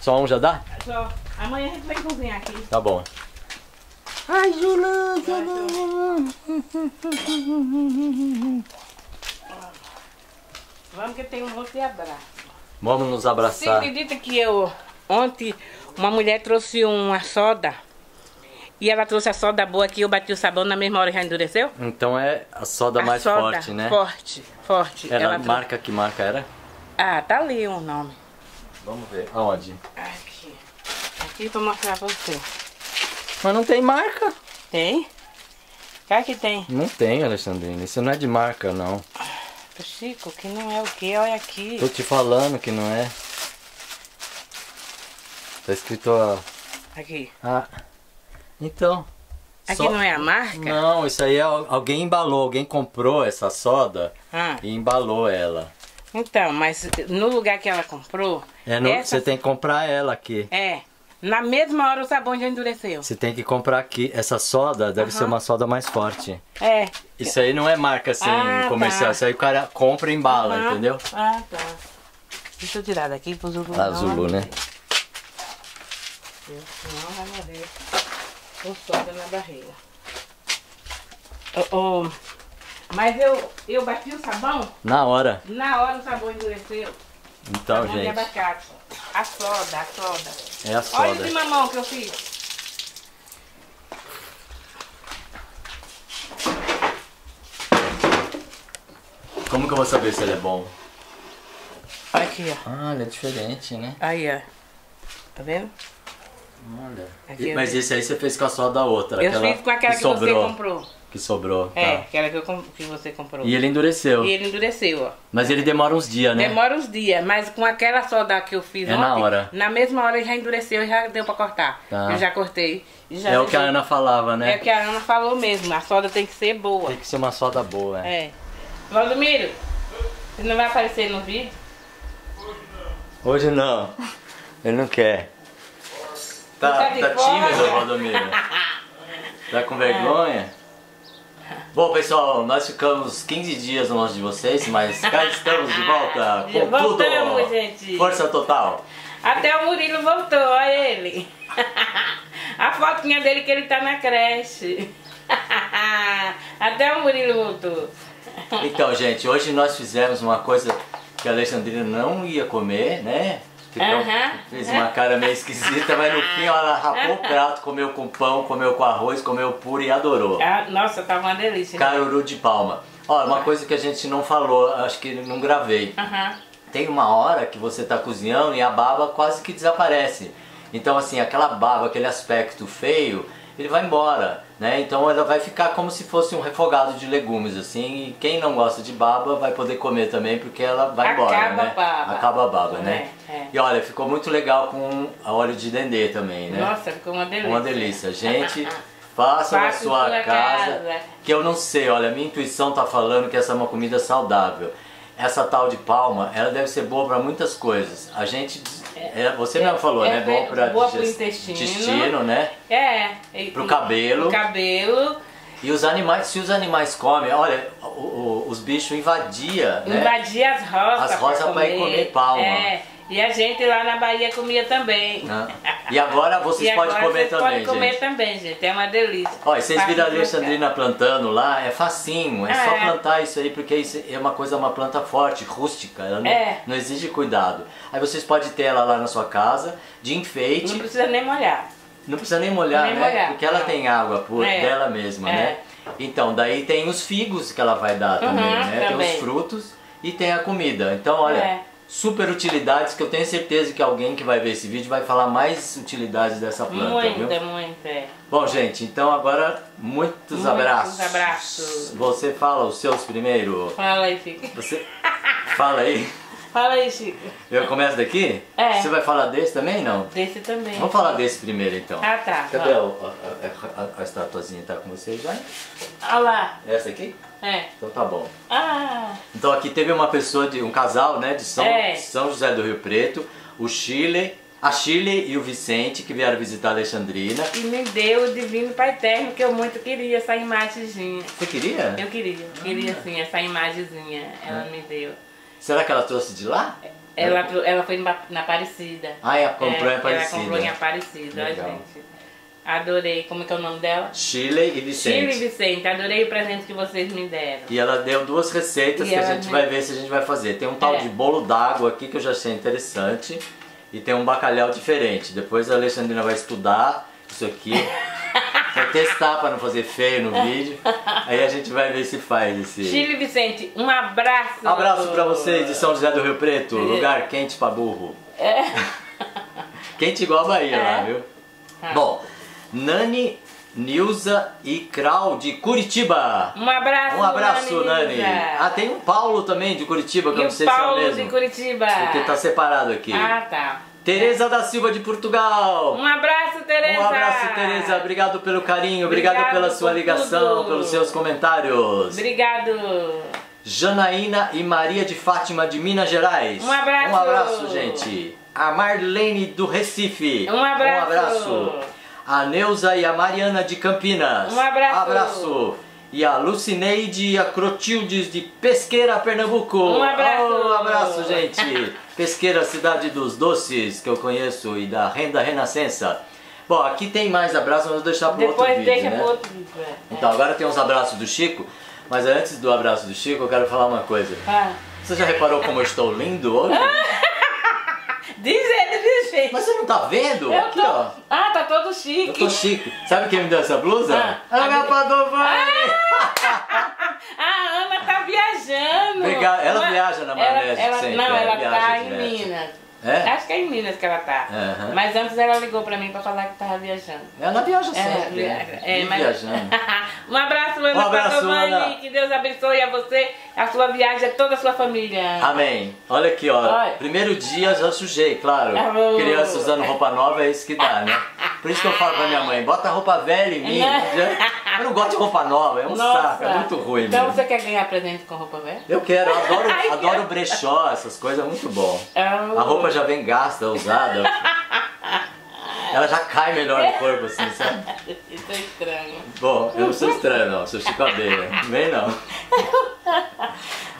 Só um já dá? Só. Amanhã a gente vem cozinhar aqui. Tá bom. Ai, Júlio. Vamos que tem um monte de abraço. Vamos nos abraçar. Você acredita que eu... Ontem, uma mulher trouxe uma soda... E ela trouxe a soda boa que eu bati o sabão na mesma hora que já endureceu? Então é a soda mais forte, né? Forte, forte. Era ela marca, que marca era? Ah, tá ali o nome. Vamos ver. Aonde? Aqui. Aqui pra mostrar pra você. Mas não tem marca? Tem. Claro que tem. Não tem, Alexandrina. Isso não é de marca, não. Chico, que não é o quê? Olha aqui. Tô te falando que não é. Tá escrito aqui. Ah. Então... Aqui não é a marca? Não, isso aí é... Alguém embalou, alguém comprou essa soda e embalou ela. Então, mas no lugar que ela comprou... Você tem que comprar ela aqui. É. Na mesma hora o sabão já endureceu. Você tem que comprar aqui. Essa soda deve ser uma soda mais forte. É. Isso aí não é marca assim, comercial. Tá. Isso aí o cara compra e embala, entendeu? Ah, tá. Deixa eu tirar daqui pro Zulu. Ah, Zulu, né? Não vai morrer. Ou soda na barriga. Mas eu bati o sabão? Na hora. Na hora o sabão endureceu. Então, gente. De abacate. A soda. É a soda. Olha o de mamão que eu fiz. Como que eu vou saber se ele é bom? Aqui, ó. Ah, ele é diferente, né? Aí, ó. Tá vendo? Olha. Mas esse aí você fez com a soda da outra. Eu fiz com aquela que sobrou, você comprou. Que sobrou. Tá. É, aquela que você comprou. E ele endureceu. Ó. Mas ele demora uns dias, né? Demora uns dias, mas com aquela soda que eu fiz ontem, na hora. Na mesma hora ele já endureceu e já deu pra cortar. Tá. Eu já cortei. Já o que a Ana falava, né? É o que a Ana falou mesmo. A soda tem que ser boa. Tem que ser uma soda boa, é. Valdomiro, você não vai aparecer no vídeo? Hoje não. Ele não quer. Tá tímido, Rodomiro? Tá com vergonha? Bom, pessoal, nós ficamos 15 dias no longe de vocês, mas cá estamos de volta com voltamos, tudo, gente. Força total. Até o Murilo voltou, olha ele. A fotinha dele que ele tá na creche. Até o Murilo voltou. Então, gente, hoje nós fizemos uma coisa que a Alexandrina não ia comer, né? Então, fez uma cara meio esquisita, mas no fim ela rapou o prato, comeu com pão, comeu com arroz, comeu puro e adorou. Ah, nossa, tava uma delícia. Caruru de palma. Olha, uma coisa que a gente não falou, acho que não gravei. Tem uma hora que você tá cozinhando e a baba quase que desaparece. Então, assim, aquela baba, aquele aspecto feio, ele vai embora, né? Então ela vai ficar como se fosse um refogado de legumes, assim. E quem não gosta de baba vai poder comer também, porque ela vai embora, né? Acaba a baba, né? E olha, ficou muito legal com a óleo de dendê também, né? Nossa, ficou uma delícia. Uma delícia. Gente, façam na sua casa, que eu não sei, olha, a minha intuição tá falando que essa é uma comida saudável. Essa tal de palma, ela deve ser boa para muitas coisas. A gente, você mesmo falou, né? Bom para o intestino, né? Para o cabelo. E os animais, se os animais comem, olha, os bichos invadiam, né? Invadia as rosas. As rosas para ir comer palma. E a gente lá na Bahia comia também. E agora vocês podem comer também, gente. É uma delícia. Olha, vocês viram a Alexandrina plantando lá, é facinho, é só plantar isso aí, porque isso é uma coisa, uma planta forte, rústica, ela não exige cuidado. Aí vocês podem ter ela lá na sua casa, de enfeite. Não precisa nem molhar. Né? Porque ela tem água dela mesma, né? Então, daí tem os figos que ela vai dar também, né? Tem os frutos e tem a comida. Então, olha... super utilidades, que eu tenho certeza que alguém que vai ver esse vídeo vai falar mais utilidades dessa planta, viu? Bom, gente, então agora muitos abraços. Você fala os seus primeiro? Fala aí, Chico. Você... Fala aí. Fala aí, Chico. Eu começo daqui? Você vai falar desse também, não? Desse também. Vamos falar desse primeiro, então. Ah, tá. Cadê a estatuazinha? Tá com vocês já? Olha lá. Essa aqui? Então tá bom. Então aqui teve uma pessoa, um casal, né, de São José do Rio Preto, o Chile, a Chile e o Vicente, que vieram visitar a Alexandrina. E me deu o Divino Pai Eterno, que eu muito queria essa imagenzinha. Você queria? Eu queria, queria sim, essa imagenzinha, ela me deu. Será que ela trouxe de lá? Ela foi na Aparecida. Ah, ela comprou em Aparecida. Ela comprou em Aparecida, olha, gente. Adorei. Como é que é o nome dela? Chile e Vicente. Chile e Vicente. Adorei o presente que vocês me deram. E ela deu duas receitas que a gente vai ver se a gente vai fazer. Tem um tal de bolo d'água aqui que eu já achei interessante. E tem um bacalhau diferente. Depois a Alexandrina vai estudar isso aqui. Vai testar para não fazer feio no vídeo. Aí a gente vai ver se faz esse... Chile e Vicente, um abraço. Abraço para vocês de São José do Rio Preto. Lugar quente para burro. Quente igual a Bahia lá, viu? Bom... Nani, Nilza e Krau de Curitiba. Um abraço, Nani. Ah, tem um Paulo também de Curitiba, que eu não sei se é o mesmo. Paulo de Curitiba. Porque tá separado aqui. Ah, tá. Tereza da Silva de Portugal. Um abraço, Tereza. Um abraço, Tereza. Obrigado pelo carinho, obrigado pela sua ligação, pelos seus comentários. Obrigado. Janaína e Maria de Fátima de Minas Gerais. Um abraço. Um abraço, gente. A Marlene do Recife. Um abraço. Um abraço. A Neuza e a Mariana de Campinas. Um abraço. Abraço. E a Lucineide e a Crotildes de Pesqueira, Pernambuco. Um abraço. Um abraço, gente. Pesqueira, cidade dos doces que eu conheço e da renda renascença. Bom, aqui tem mais abraços, mas vou deixar para outro vídeo, né? Então, agora tem uns abraços do Chico. Mas antes do abraço do Chico, eu quero falar uma coisa. Você já reparou como eu estou lindo hoje? Diz ele, diz ele. Mas você não tá vendo? Eu aqui, ó. Ah, tá todo chique. Eu tô chique. Sabe quem me deu essa blusa? Ana Padovani. A Ana tá viajando. Obrigado. Ela viaja na Maionese sempre. Não, ela tá em Minas. Acho que é em Minas que ela tá. Mas antes ela ligou pra mim pra falar que tava viajando. Ela viaja sempre. Viajando. Um abraço, Ana Padovani. Que Deus abençoe a você, a sua viagem, toda a sua família. Amém. Olha aqui, ó. Olha. Primeiro dia já sujei, claro. Criança usando roupa nova é isso que dá, né? Por isso que eu falo pra minha mãe, bota roupa velha em mim. Eu não gosto de roupa nova, é um saco, é muito ruim. Então mesmo. Você quer ganhar presente com roupa velha? Eu quero, eu adoro, adoro brechó, essas coisas, é muito bom. A roupa já vem gasta, usada. Ela já cai melhor no corpo, assim, sabe? Isso é estranho. Bom, eu não sou estranho, não. Sou Chico Abelha. Bem, não.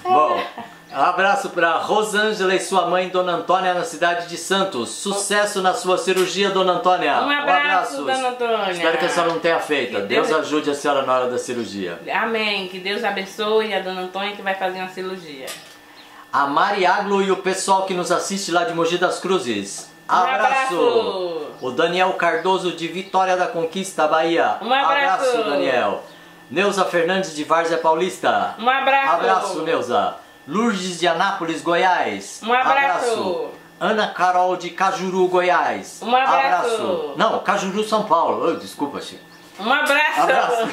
Bom, um abraço para Rosângela e sua mãe, Dona Antônia, na cidade de Santos. Sucesso na sua cirurgia, Dona Antônia. Um abraço, Dona Antônia. Espero que a senhora não tenha feito. Deus ajude a senhora na hora da cirurgia. Amém. Que Deus abençoe a Dona Antônia que vai fazer uma cirurgia. A Mariaglo e o pessoal que nos assiste lá de Mogi das Cruzes. Abraço! O Daniel Cardoso de Vitória da Conquista, Bahia. Abraço, Daniel. Neuza Fernandes de Várzea Paulista. Abraço, Neuza. Lourdes de Anápolis, Goiás. Abraço. Ana Carol de Cajuru, Goiás. Abraço. Não, Cajuru, São Paulo. Desculpa, Chico. Abraço.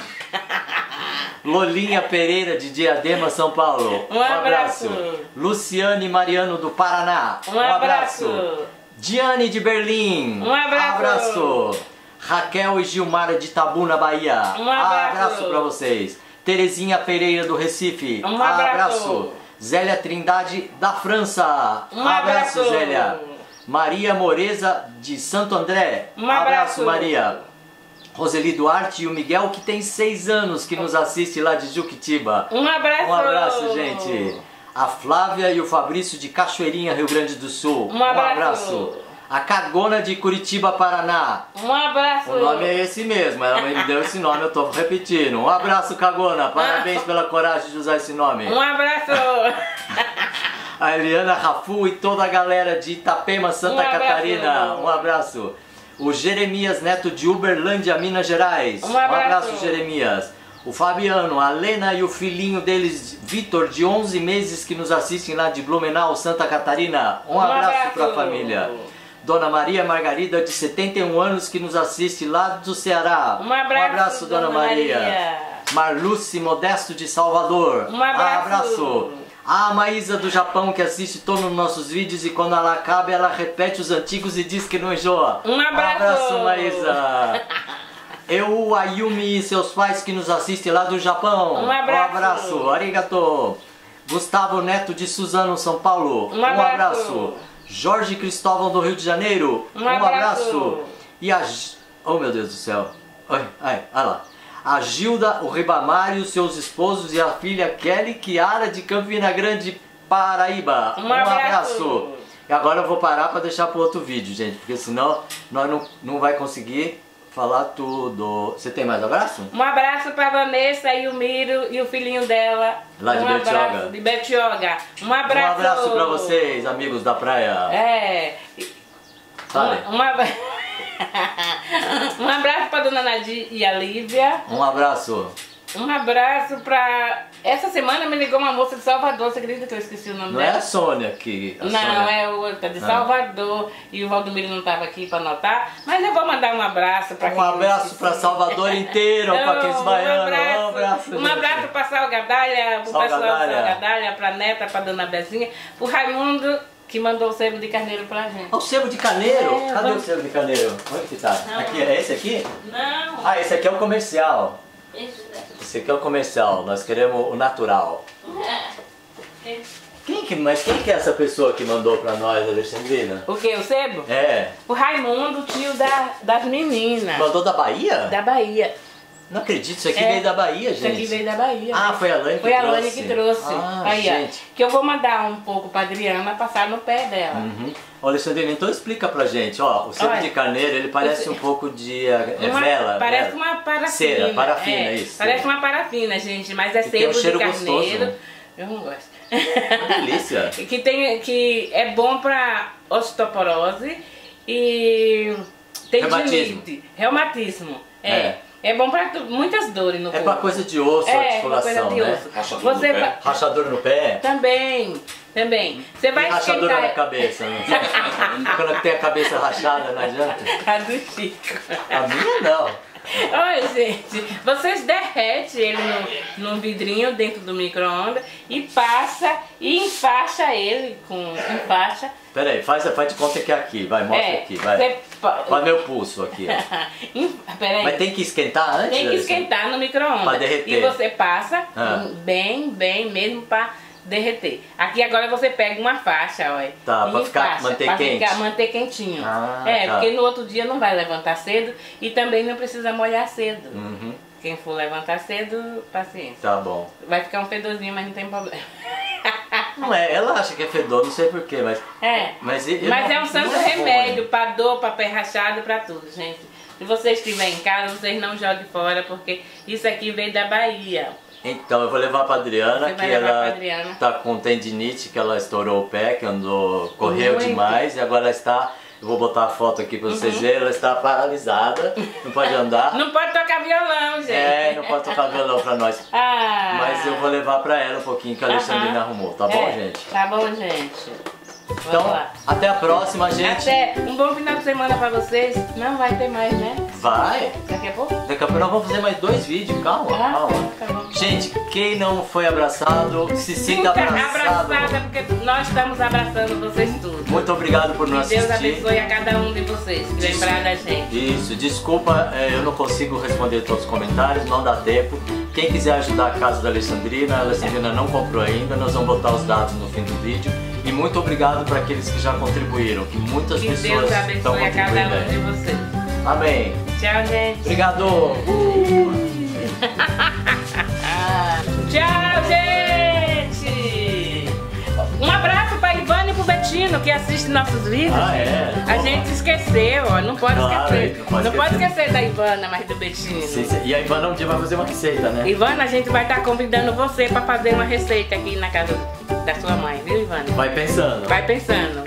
Lolinha Pereira de Diadema, São Paulo. Um abraço. Luciane Mariano do Paraná. Um abraço. Diane de Berlim. Um abraço. Raquel e Gilmara de Itabuna, Bahia. Um abraço para vocês. Terezinha Pereira do Recife. Um abraço. Zélia Trindade da França. Um abraço, Zélia. Maria Moreza de Santo André. Um abraço, Maria. Roseli Duarte e o Miguel, que tem 6 anos, que nos assiste lá de Juquitiba. Um abraço. Um abraço, gente. A Flávia e o Fabrício de Cachoeirinha, Rio Grande do Sul. Um abraço. A Cagona de Curitiba, Paraná. Um abraço. O nome é esse mesmo, ela me deu esse nome, eu tô repetindo. Um abraço, Cagona. Parabéns pela coragem de usar esse nome. Um abraço. A Eliana Rafu e toda a galera de Itapema, Santa Catarina. Um abraço. O Jeremias Neto de Uberlândia, Minas Gerais. Um abraço, Jeremias. O Fabiano, a Lena e o filhinho deles, Vitor, de 11 meses, que nos assistem lá de Blumenau, Santa Catarina. Um abraço para a família. Dona Maria Margarida, de 71 anos, que nos assiste lá do Ceará. Um abraço, Dona Maria. Marluce Modesto, de Salvador. Um abraço. A Maísa do Japão, que assiste todos os nossos vídeos e quando ela acaba, ela repete os antigos e diz que não enjoa. Um abraço, Maísa. Eu, a Yumi e seus pais que nos assistem lá do Japão. Um abraço. Arigato. Gustavo Neto de Suzano, São Paulo. Um abraço. Jorge Cristóvão do Rio de Janeiro. Um abraço. E a... Oh, meu Deus do céu. Olha lá. A Gilda, o Ribamário, seus esposos e a filha Kelly Chiara de Campina Grande, Paraíba. Um abraço. E agora eu vou parar para deixar para outro vídeo, gente, porque senão nós não vai conseguir falar tudo. Você tem mais abraço? Um abraço para Vanessa e o Miro e o filhinho dela. Lá de Bertioga. De Bertioga. Um abraço. Um abraço para vocês, amigos da praia. Fale. Um abraço para Dona Nadir e a Lívia. Um abraço. Um abraço pra... Essa semana me ligou uma moça de Salvador, você acredita que eu esqueci o nome dela? Não é a Sônia que... Não, é outra de Salvador. E o Valdomiro não estava aqui para anotar. Mas eu vou mandar um abraço para quem... Um abraço para Salvador inteiro, para aqueles baianos. Um abraço para Salgadalha, para o pessoal Salgadalha, para Neta, para Dona Bezinha, para o Raimundo... Que mandou o sebo de carneiro pra gente. O sebo de carneiro? Cadê o sebo de carneiro? Onde que tá? Aqui, é esse aqui? Não. Ah, esse aqui é o comercial. Esse aqui é o comercial. Nós queremos o natural. Mas quem que é essa pessoa que mandou pra nós, Alexandrina? O que? O sebo? É. O Raimundo, tio das meninas. Mandou da Bahia? Da Bahia. Não acredito, isso aqui veio da Bahia, gente. Isso aqui veio da Bahia. Ah, foi a Alaine que trouxe. Foi a Alaine que trouxe. Aí, gente. Que eu vou mandar um pouco pra Adriana passar no pé dela. Alexandrina, então explica pra gente. Ó, o sebo de carneiro, ele parece um pouco de vela. Parece uma parafina. Cera, parafina, isso. Parece uma parafina, gente, mas é sebo de carneiro. Gostoso. Eu não gosto. Que delícia. Que é bom pra osteoporose e tendinite. Reumatismo. É bom pra muitas dores no corpo. É pra coisa de osso, articulação, né? Rachador no pé? Também. Você vai rachador na cabeça, né? Quando tem a cabeça rachada, não adianta. A do Chico. A minha não. Olha, gente, vocês derretem ele num vidrinho dentro do micro-ondas e passa e enfaixa ele com faixa. Peraí, faz de conta que é aqui, vai, mostra aqui, vai. Faz meu pulso aqui. Peraí. Mas tem que esquentar antes? Tem que esquentar no micro-ondas. Pra derreter. E você passa bem mesmo pra derreter. Aqui agora você pega uma faixa, olha. Tá, pra ficar, manter pra quente. Ficar, manter quentinho. Ah, é, tá. Porque no outro dia não vai levantar cedo e também não precisa molhar cedo. Uhum. Quem for levantar cedo, paciência. Tá bom. Vai ficar um fedorzinho, mas não tem problema. Não é, ela acha que é fedor, não sei porquê, mas... É, mas não, é um santo remédio pra dor, papel rachado, pra tudo, gente. Se vocês estiverem em casa, vocês não joguem fora, porque isso aqui veio da Bahia. Então, eu vou levar pra Adriana, que ela tá com tendinite, que ela estourou o pé, que andou, correu muito demais, e agora está... Eu vou botar a foto aqui pra vocês verem, ela está paralisada, não pode andar. Não pode tocar violão, gente. É, não pode tocar violão pra nós. Ah. Mas eu vou levar pra ela um pouquinho, que a Alexandrina arrumou, tá bom, gente? Tá bom, gente. Então, até a próxima, gente. Até um bom final de semana pra vocês. Não vai ter mais, né? Vai. Daqui a pouco? Daqui a pouco nós vamos fazer mais 2 vídeos, calma, calma. Tá bom. Gente, quem não foi abraçado, se sinta abraçado. Abraçada, porque nós estamos abraçando vocês tudo. Muito obrigado por nos assistir. Deus abençoe a cada um de vocês, lembrar da gente. Isso, desculpa, eu não consigo responder todos os comentários, não dá tempo. Quem quiser ajudar a casa da Alexandrina, a Alexandrina não comprou ainda, nós vamos botar os dados no fim do vídeo. E muito obrigado para aqueles que já contribuíram, que muitas pessoas estão contribuindo. Deus abençoe a cada um de vocês. Amém. Tchau, gente. Obrigado. Tchau, gente. Um abraço para Ivana e para o Betino, que assiste nossos vídeos. Ah, é? A gente esqueceu, ó. Não pode esquecer. Não pode esquecer da Ivana, mas do Betino. Sim, sim. E a Ivana um dia vai fazer uma receita, né? Ivana, a gente vai estar convidando você para fazer uma receita aqui na casa da sua mãe, viu, Ivana? Vai pensando. Vai pensando.